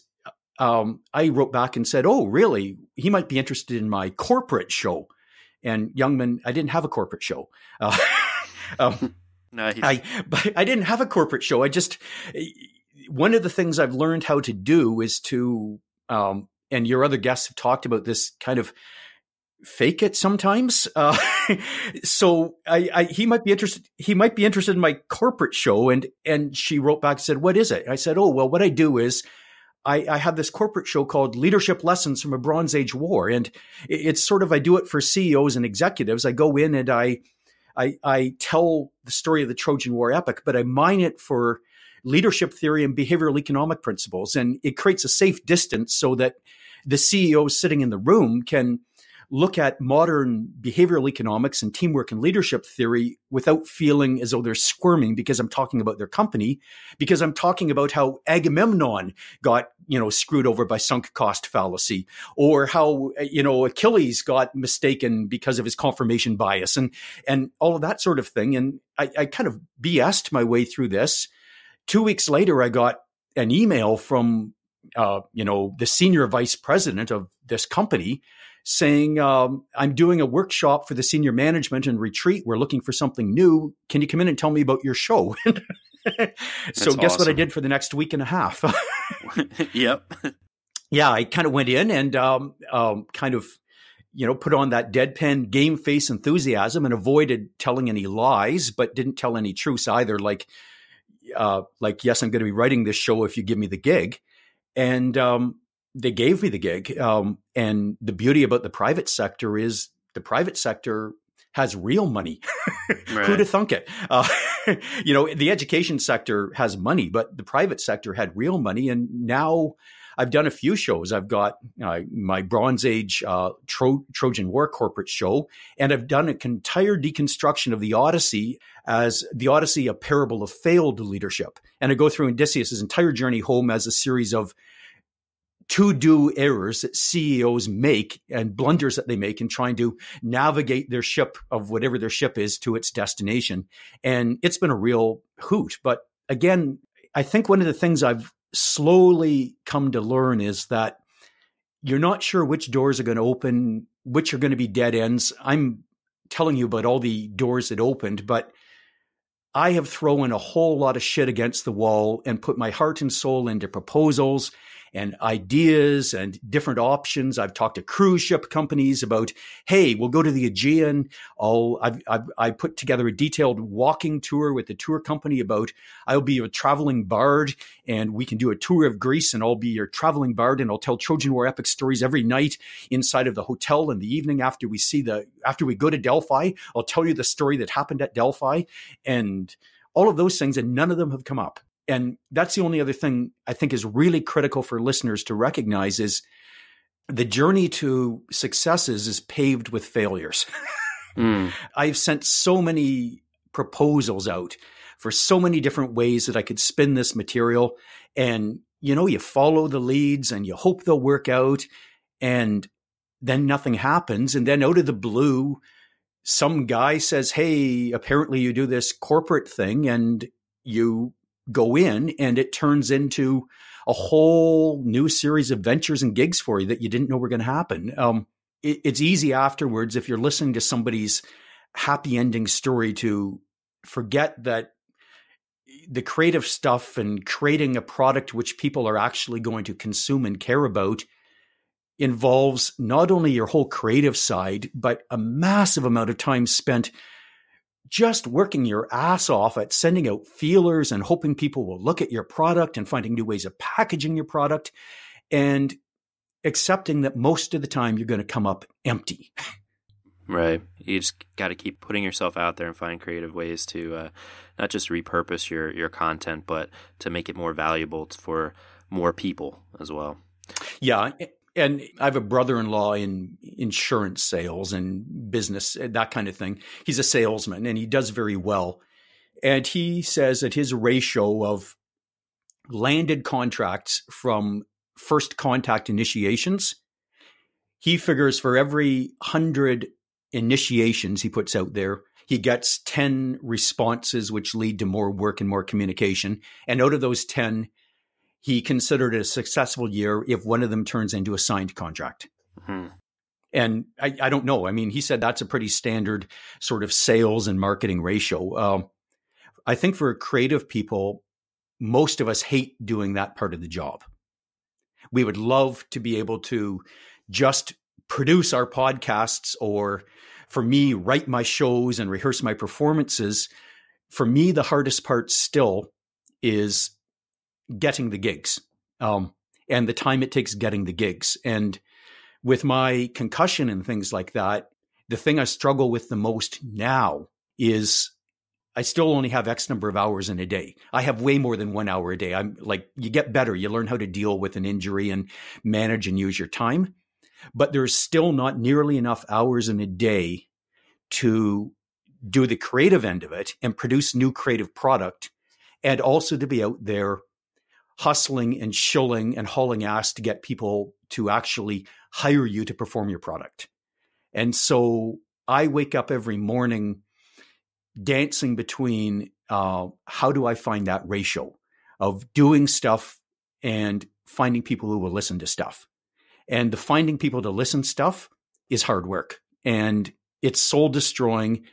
I wrote back and said, oh, really? He might be interested in my corporate show. And Youngman, I didn't have a corporate show. Nice. I didn't have a corporate show. One of the things I've learned how to do is to, and your other guests have talked about this, kind of fake it sometimes. So he might be interested in my corporate show. And she wrote back and said, what is it? I said, oh, well, what I do is, I have this corporate show called Leadership Lessons from a Bronze Age War. And it's sort of, I do it for CEOs and executives. I go in and I tell the story of the Trojan War epic, but I mine it for leadership theory and behavioral economic principles. And it creates a safe distance so that the CEO sitting in the room can look at modern behavioral economics and teamwork and leadership theory without feeling as though they're squirming because I'm talking about their company, because I'm talking about how Agamemnon got, screwed over by sunk cost fallacy, or how, Achilles got mistaken because of his confirmation bias and all of that sort of thing. And I kind of BS'd my way through this. 2 weeks later, I got an email from, the senior vice president of this company saying, I'm doing a workshop for the senior management and retreat. We're looking for something new. Can you come in and tell me about your show? So guess what I did for the next week and a half? Yep. Yeah, I kind of went in and put on that deadpan game face enthusiasm and avoided telling any lies, but didn't tell any truths either. Like, yes, I'm going to be writing this show if you give me the gig. And, they gave me the gig. And the beauty about the private sector is the private sector has real money. Right. Who'd have thunk it? The education sector has money, but the private sector had real money. And now I've done a few shows. I've got my Bronze Age Trojan War corporate show, and I've done an entire deconstruction of the Odyssey as the Odyssey, a parable of failed leadership. And I go through Odysseus' entire journey home as a series of to-do errors that CEOs make and blunders that they make in trying to navigate their ship of whatever their ship is to its destination. And it's been a real hoot. But again, I think one of the things I've slowly come to learn is that you're not sure which doors are going to open, which are going to be dead ends. I'm telling you about all the doors that opened, but I have thrown a whole lot of shit against the wall and put my heart and soul into proposals and ideas and different options. I've talked to cruise ship companies about, hey, we'll go to the Aegean. I put together a detailed walking tour with the tour company about, I'll be a traveling bard and we can do a tour of Greece and I'll be your traveling bard and I'll tell Trojan War epic stories every night inside of the hotel in the evening after we go to Delphi. I'll tell you the story that happened at Delphi and all of those things, and none of them have come up. And that's the only other thing I think is really critical for listeners to recognize is the journey to successes is paved with failures. I've sent so many proposals out for so many different ways that I could spin this material. And, you know, you follow the leads and you hope they'll work out, and then nothing happens. And then out of the blue, some guy says, hey, apparently you do this corporate thing, and you go in and it turns into a whole new series of ventures and gigs for you that you didn't know were going to happen. It's easy afterwards, if you're listening to somebody's happy ending story, to forget that the creative stuff and creating a product which people are actually going to consume and care about involves not only your whole creative side, but a massive amount of time spent just working your ass off at sending out feelers and hoping people will look at your product and finding new ways of packaging your product and accepting that most of the time you're going to come up empty. Right. You just got to keep putting yourself out there and find creative ways to not just repurpose your content, but to make it more valuable for more people as well. Yeah. And I have a brother-in-law in insurance sales and business, that kind of thing. He's a salesman and he does very well. And he says that his ratio of landed contracts from first contact initiations, he figures for every 100 initiations he puts out there, he gets 10 responses, which lead to more work and more communication. And out of those 10, he considered it a successful year if one of them turns into a signed contract. Mm-hmm. And I don't know. I mean, he said that's a pretty standard sort of sales and marketing ratio. I think for creative people, most of us hate doing that part of the job. We would love to be able to just produce our podcasts, or for me, write my shows and rehearse my performances. For me, the hardest part still is getting the gigs, and the time it takes getting the gigs. And with my concussion and things like that, the thing I struggle with the most now is I still only have X number of hours in a day. I have way more than 1 hour a day. I'm like, you get better. You learn how to deal with an injury and manage and use your time. But there's still not nearly enough hours in a day to do the creative end of it and produce new creative product, and also to be out there hustling and shilling and hauling ass to get people to actually hire you to perform your product. And so I wake up every morning dancing between how do I find that ratio of doing stuff and finding people who will listen to stuff. And the finding people to listen stuff is hard work, and it's soul destroying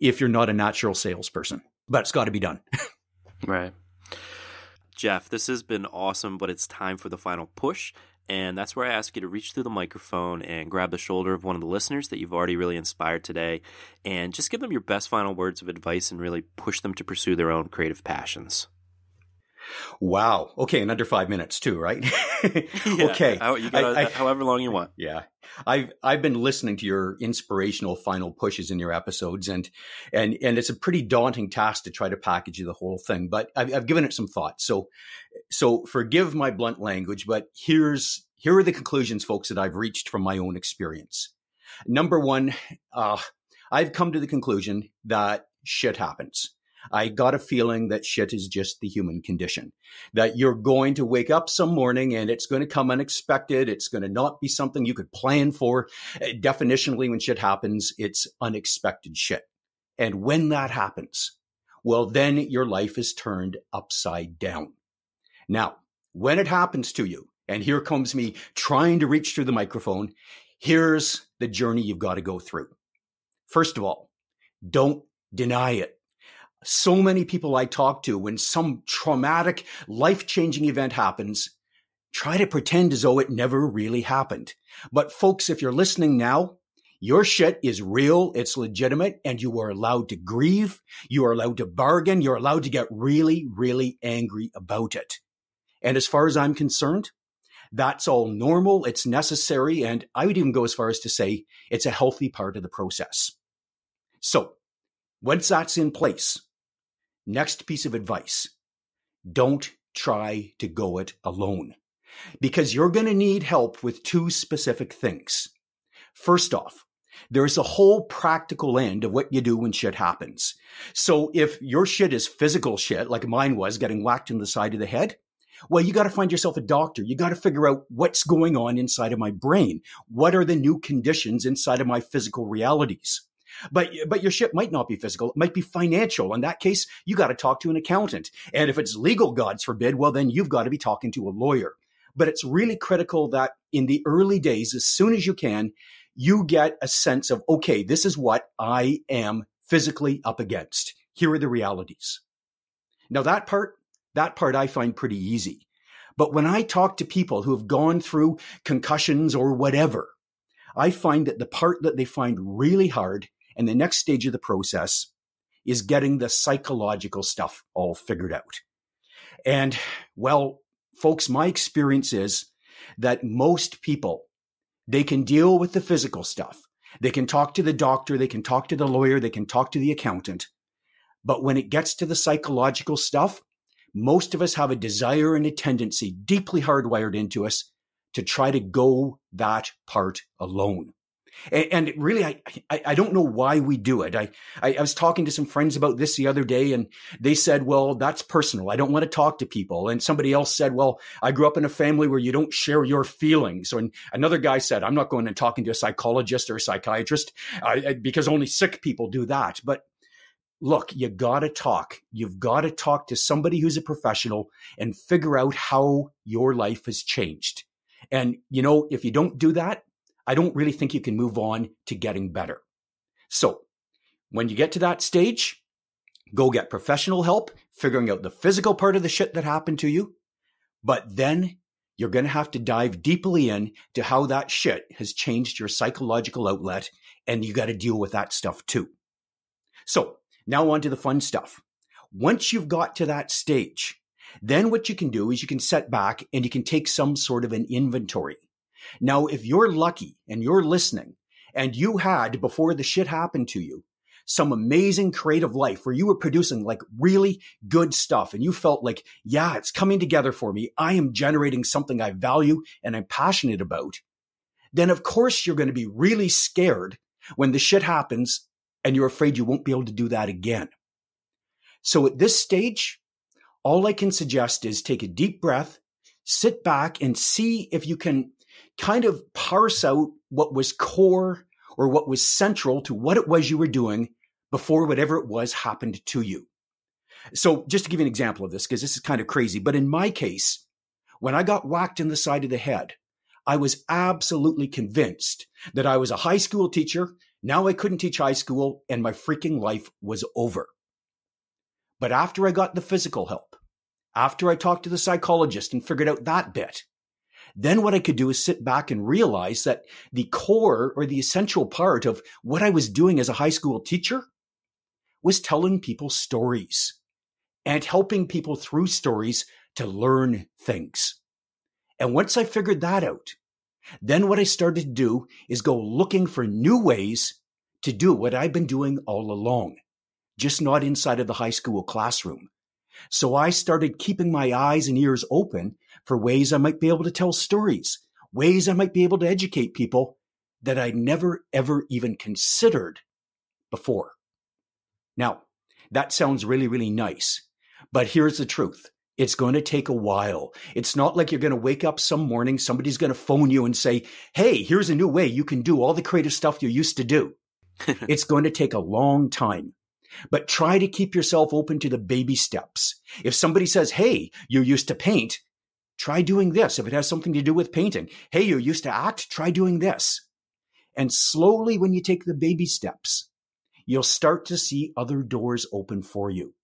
if you're not a natural salesperson, but it's got to be done. Right. Jeff, this has been awesome, but it's time for the final push. And that's where I ask you to reach through the microphone and grab the shoulder of one of the listeners that you've already really inspired today, and just give them your best final words of advice and really push them to pursue their own creative passions. Wow. Okay. In under 5 minutes too, right? Yeah, okay. You gotta, however long you want. Yeah. I've been listening to your inspirational final pushes in your episodes, and it's a pretty daunting task to try to package the whole thing, but I've given it some thought. So forgive my blunt language, but here are the conclusions, folks, that I've reached from my own experience. Number one, I've come to the conclusion that shit happens. I got a feeling that shit is just the human condition, that you're going to wake up some morning and it's going to come unexpected. It's going to not be something you could plan for. Definitionally, when shit happens, it's unexpected shit. And when that happens, well, then your life is turned upside down. Now, when it happens to you, and here comes me trying to reach through the microphone, here's the journey you've got to go through. First of all, don't deny it. So many people I talk to, when some traumatic, life-changing event happens, try to pretend as though it never really happened. But folks, if you're listening now, your shit is real, it's legitimate, and you are allowed to grieve, you are allowed to bargain, you're allowed to get really, really angry about it. And as far as I'm concerned, that's all normal, it's necessary, and I would even go as far as to say it's a healthy part of the process. So, once that's in place, next piece of advice, don't try to go it alone. because you're going to need help with two specific things. First off, there's a whole practical end of what you do when shit happens. So if your shit is physical shit, like mine was, getting whacked in the side of the head, well, you got to find yourself a doctor. You got to figure out what's going on inside of my brain. What are the new conditions inside of my physical realities? But your shit might not be physical. It might be financial. In that case, you got to talk to an accountant. And if it's legal, God forbid, well, then you've got to be talking to a lawyer. But it's really critical that in the early days, as soon as you can, you get a sense of, okay, this is what I am physically up against. Here are the realities. Now, that part I find pretty easy. But when I talk to people who have gone through concussions or whatever, I find that the part that they find really hard and the next stage of the process is getting the psychological stuff all figured out. And, well, folks, my experience is that most people, they can deal with the physical stuff. They can talk to the doctor. They can talk to the lawyer. They can talk to the accountant. But when it gets to the psychological stuff, most of us have a desire and a tendency deeply hardwired into us to try to go that part alone. And really, I don't know why we do it. I was talking to some friends about this the other day, and they said, well, that's personal. I don't want to talk to people. And somebody else said, well, I grew up in a family where you don't share your feelings. And another guy said, I'm not going and talking to a psychologist or a psychiatrist because only sick people do that. But look, you got to talk. You've got to talk to somebody who's a professional and figure out how your life has changed. And, you know, if you don't do that, I don't really think you can move on to getting better. So when you get to that stage, go get professional help, figuring out the physical part of the shit that happened to you. But then you're going to have to dive deeply in to how that shit has changed your psychological outlet. And you got to deal with that stuff too. So now on to the fun stuff. Once you've got to that stage, then what you can do is you can set back and you can take some sort of an inventory. Now, if you're lucky and you're listening and you had, before the shit happened to you, some amazing creative life where you were producing like really good stuff and you felt like, yeah, it's coming together for me. I am generating something I value and I'm passionate about. Then, of course, you're going to be really scared when the shit happens and you're afraid you won't be able to do that again. So at this stage, all I can suggest is take a deep breath, sit back and see if you can kind of parse out what was core or what was central to what it was you were doing before whatever it was happened to you. So just to give you an example of this, because this is kind of crazy, but in my case, when I got whacked in the side of the head, I was absolutely convinced that I was a high school teacher. Now I couldn't teach high school and my freaking life was over. But after I got the physical help, after I talked to the psychologist and figured out that bit, then what I could do is sit back and realize that the core or the essential part of what I was doing as a high school teacher was telling people stories and helping people through stories to learn things. And once I figured that out, then what I started to do is go looking for new ways to do what I've been doing all along, just not inside of the high school classroom. So I started keeping my eyes and ears open for ways I might be able to tell stories, ways I might be able to educate people that I never, ever even considered before. Now, that sounds really, really nice, but here's the truth. It's going to take a while. It's not like you're going to wake up some morning, somebody's going to phone you and say, hey, here's a new way you can do all the creative stuff you used to do. It's going to take a long time. But try to keep yourself open to the baby steps. If somebody says, hey, you used to paint, try doing this. If it has something to do with painting, hey, you used to act, try doing this. And slowly, when you take the baby steps, you'll start to see other doors open for you.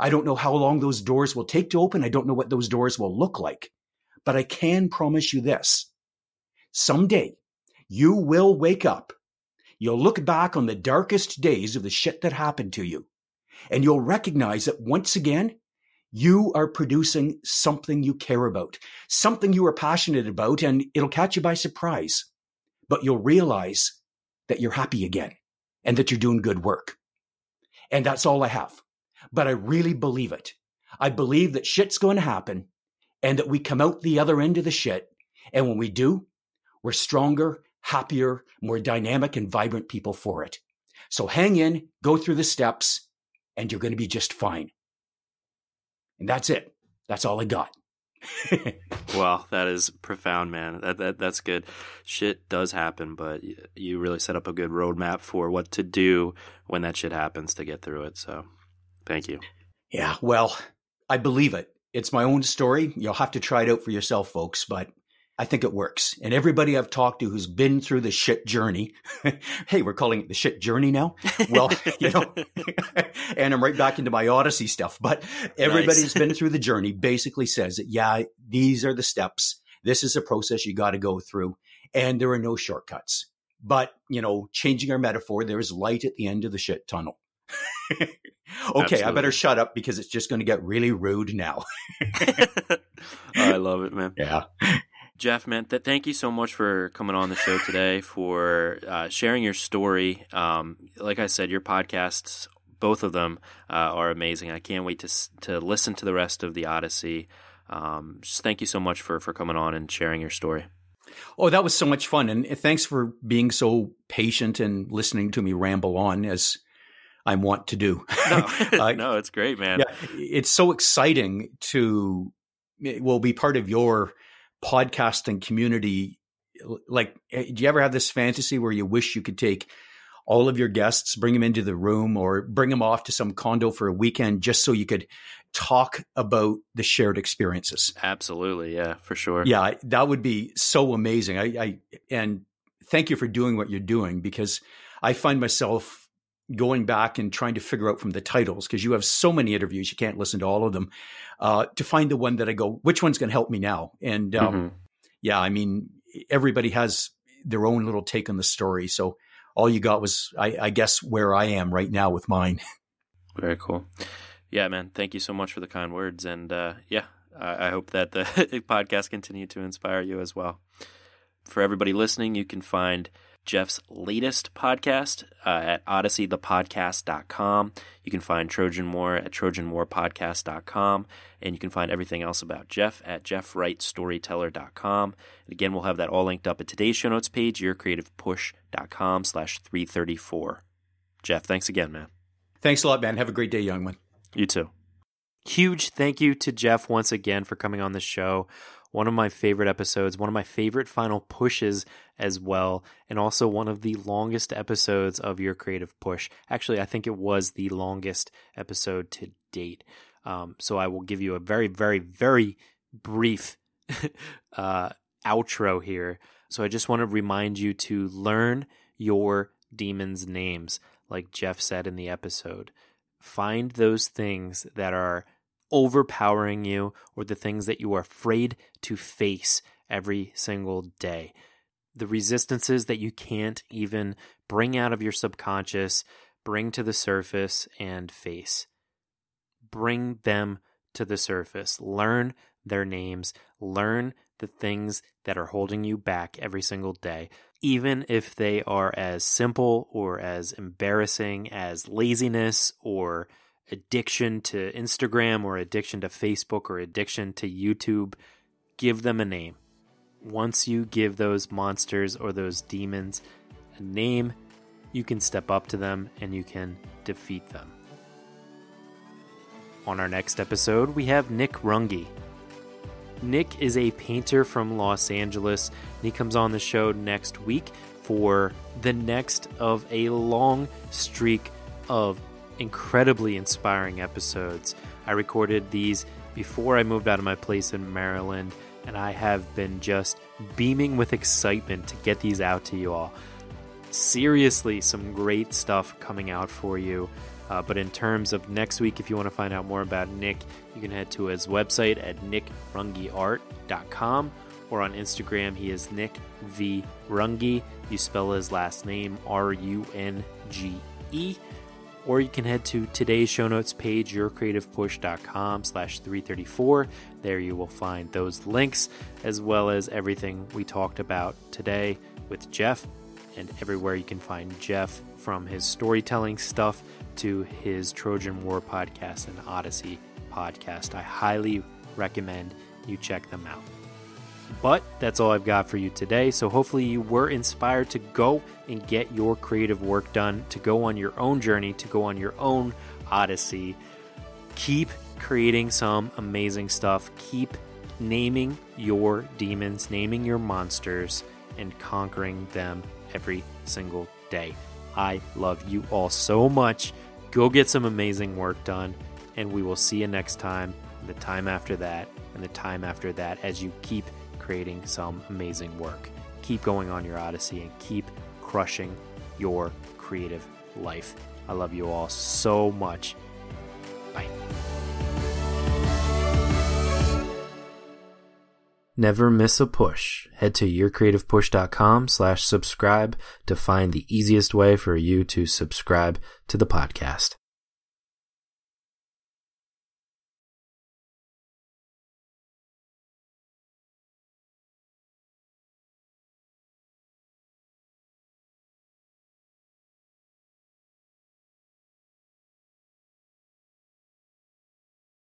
I don't know how long those doors will take to open. I don't know what those doors will look like, but I can promise you this. Someday you will wake up. You'll look back on the darkest days of the shit that happened to you, and you'll recognize that once again, you are producing something you care about, something you are passionate about, and it'll catch you by surprise. But you'll realize that you're happy again and that you're doing good work. And that's all I have. But I really believe it. I believe that shit's going to happen and that we come out the other end of the shit. And when we do, we're stronger, happier, more dynamic and vibrant people for it. So hang in, go through the steps, and you're going to be just fine. And that's it. That's all I got. Wow, that is profound, man. That's good. Shit does happen, but you really set up a good roadmap for what to do when that shit happens to get through it. So thank you. Yeah, well, I believe it. It's my own story. You'll have to try it out for yourself, folks, but I think it works. And everybody I've talked to who's been through the shit journey, hey, we're calling it the shit journey now. Well, you know, and I'm right back into my Odyssey stuff, but everybody who's been through the journey basically says that, yeah, these are the steps. This is a process you got to go through and there are no shortcuts, but you know, changing our metaphor, there is light at the end of the shit tunnel. Okay. Absolutely. I better shut up because it's just going to get really rude now. I love it, man. Yeah. Jeff, man, thank you so much for coming on the show today, for sharing your story. Like I said, your podcasts, both of them, are amazing. I can't wait to listen to the rest of the Odyssey. Just thank you so much for coming on and sharing your story. Oh, that was so much fun. And thanks for being so patient and listening to me ramble on as I want to do. No, it's great, man. Yeah, it's so exciting be part of your podcasting community. Like, do you ever have this fantasy where you wish you could take all of your guests, bring them into the room or bring them off to some condo for a weekend just so you could talk about the shared experiences? Absolutely. Yeah, for sure. Yeah, that would be so amazing. And thank you for doing what you're doing, because I find myself going back and trying to figure out from the titles, because you have so many interviews, you can't listen to all of them, to find the one that I go, which one's going to help me now? And yeah, I mean, everybody has their own little take on the story. So all you got was, I guess, where I am right now with mine. Very cool. Yeah, man. Thank you so much for the kind words. And yeah, I hope that the podcast continue to inspire you as well. For everybody listening, you can find Jeff's latest podcast at odysseythepodcast.com. You can find Trojan War at trojanwarpodcast.com. And you can find everything else about Jeff at jeffwrightstoryteller.com. And again, we'll have that all linked up at today's show notes page, yourcreativepush.com/334. Jeff, thanks again, man. Thanks a lot, man. Have a great day, young one. You too. Huge thank you to Jeff once again for coming on the show. One of my favorite episodes, one of my favorite final pushes as well, and also one of the longest episodes of Your Creative Push. Actually, I think it was the longest episode to date. So I will give you a very, very, very brief outro here. So I just want to remind you to learn your demons' names, like Jeff said in the episode. Find those things that are overpowering you, or the things that you are afraid to face every single day. The resistances that you can't even bring out of your subconscious, bring to the surface and face. Bring them to the surface. Learn their names. Learn the things that are holding you back every single day, even if they are as simple or as embarrassing as laziness or addiction to Instagram or addiction to Facebook or addiction to YouTube. Give them a name. Once you give those monsters or those demons a name, you can step up to them and you can defeat them. On our next episode, we have Nick Runge. Nick is a painter from Los Angeles. He comes on the show next week for the next of a long streak of incredibly inspiring episodes. I recorded these before I moved out of my place in Maryland, and I have been just beaming with excitement to get these out to you all. Seriously, some great stuff coming out for you. But in terms of next week, if you want to find out more about Nick, you can head to his website at nickrungeart.com, or on Instagram, he is Nick V. Runge. You spell his last name Runge. Or you can head to today's show notes page, yourcreativepush.com/334. There you will find those links, as well as everything we talked about today with Jeff, and everywhere you can find Jeff, from his storytelling stuff to his Trojan War podcast and Odyssey podcast. I highly recommend you check them out. But that's all I've got for you today, so hopefully you were inspired to go and get your creative work done, to go on your own journey, to go on your own odyssey. Keep creating some amazing stuff. Keep naming your demons, naming your monsters, and conquering them every single day. I love you all so much. Go get some amazing work done, and we will see you next time, the time after that, and the time after that, as you keep creating some amazing work. Keep going on your odyssey and keep crushing your creative life. I love you all so much. Bye. Never miss a push. Head to yourcreativepush.com/subscribe to find the easiest way for you to subscribe to the podcast.